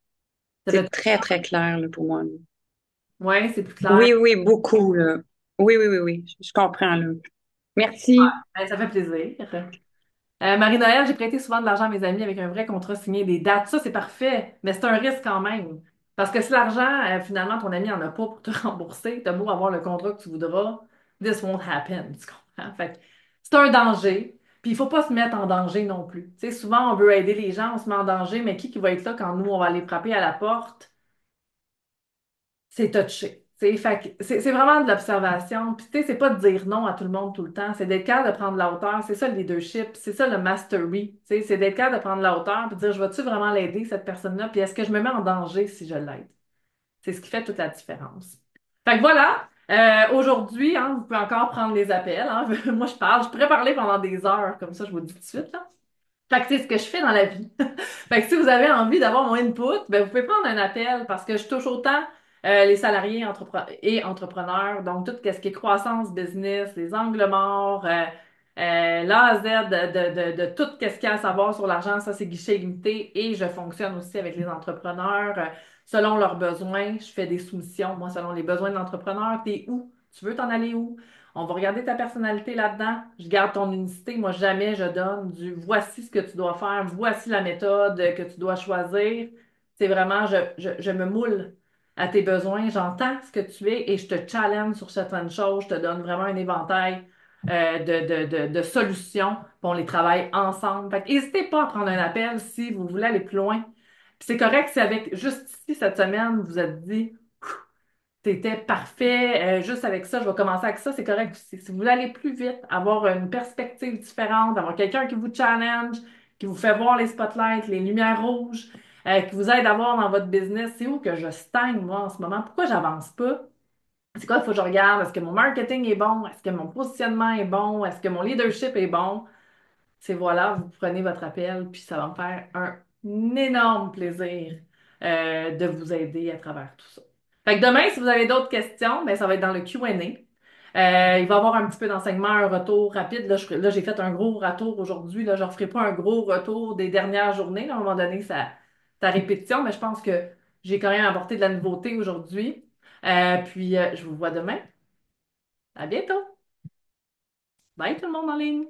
Ça fait... C'est très, très clair là, pour moi. Ouais, c'est plus clair. Oui, oui, beaucoup, là. Oui, oui, oui, oui. Je, je comprends, là. Merci. Ben, ça fait plaisir. Euh, Marie-Noël, j'ai prêté souvent de l'argent à mes amis avec un vrai contrat signé, des dates. Ça, c'est parfait, mais c'est un risque quand même. Parce que si l'argent, euh, finalement, ton ami n'en a pas pour te rembourser, t'as beau avoir le contrat que tu voudras, this won't happen. Tu comprends? Fait que c'est un danger. Puis il faut pas se mettre en danger non plus. Tu sais, souvent, on veut aider les gens, on se met en danger, mais qui, qui va être là quand nous, on va aller frapper à la porte? C'est touché. Tu sais, fait que c'est c'est vraiment de l'observation. Puis, tu sais, c'est pas de dire non à tout le monde tout le temps. C'est d'être capable de prendre la hauteur. C'est ça le leadership. C'est ça le mastery. Tu sais, c'est d'être capable de prendre la hauteur puis de dire, je vais-tu vraiment l'aider, cette personne-là? Puis, est-ce que je me mets en danger si je l'aide? C'est ce qui fait toute la différence. Fait que voilà. Euh, aujourd'hui, hein, vous pouvez encore prendre les appels, hein. Moi, je parle. Je pourrais parler pendant des heures. Comme ça, je vous le dis tout de suite, là. Fait que c'est ce que je fais dans la vie. Fait que si vous avez envie d'avoir mon input, ben vous pouvez prendre un appel parce que je touche autant euh, les salariés entrepre- et entrepreneurs, donc tout ce qui est croissance, business, les angles morts, euh, euh, l'A à Z de, de, de, de tout ce qu'il y a à savoir sur l'argent, ça c'est guichet limité et je fonctionne aussi avec les entrepreneurs euh, selon leurs besoins. Je fais des soumissions, moi, selon les besoins de l'entrepreneur. T'es où? Tu veux t'en aller où? On va regarder ta personnalité là-dedans. Je garde ton unicité. Moi, jamais je donne du voici ce que tu dois faire, voici la méthode que tu dois choisir. C'est vraiment, je, je, je me moule à tes besoins, j'entends ce que tu es et je te challenge sur certaines choses. Je te donne vraiment un éventail euh, de, de, de, de solutions. Puis on les travaille ensemble. Fait que n'hésitez pas à prendre un appel si vous voulez aller plus loin. Puis c'est correct si avec juste ici cette semaine, vous êtes dit. C'était parfait. Euh, juste avec ça, je vais commencer avec ça. C'est correct aussi. Si vous voulez aller plus vite, avoir une perspective différente, avoir quelqu'un qui vous challenge, qui vous fait voir les spotlights, les lumières rouges, euh, qui vous aide à voir dans votre business, c'est où que je stagne, moi, en ce moment? Pourquoi j'avance pas? C'est quoi qu'il faut que je regarde? Est-ce que mon marketing est bon? Est-ce que mon positionnement est bon? Est-ce que mon leadership est bon? C'est voilà, vous prenez votre appel, puis ça va me faire un énorme plaisir euh, de vous aider à travers tout ça. Fait que demain, si vous avez d'autres questions, ben, ça va être dans le Q and A. Euh, il va y avoir un petit peu d'enseignement, un retour rapide. Là, je ferai- là, j'ai fait un gros retour aujourd'hui. Là, je ne referai pas un gros retour des dernières journées. Là, à un moment donné, ça, ça répétition, mais je pense que j'ai quand même apporté de la nouveauté aujourd'hui. Euh, puis, euh, je vous vois demain. À bientôt. Bye tout le monde en ligne.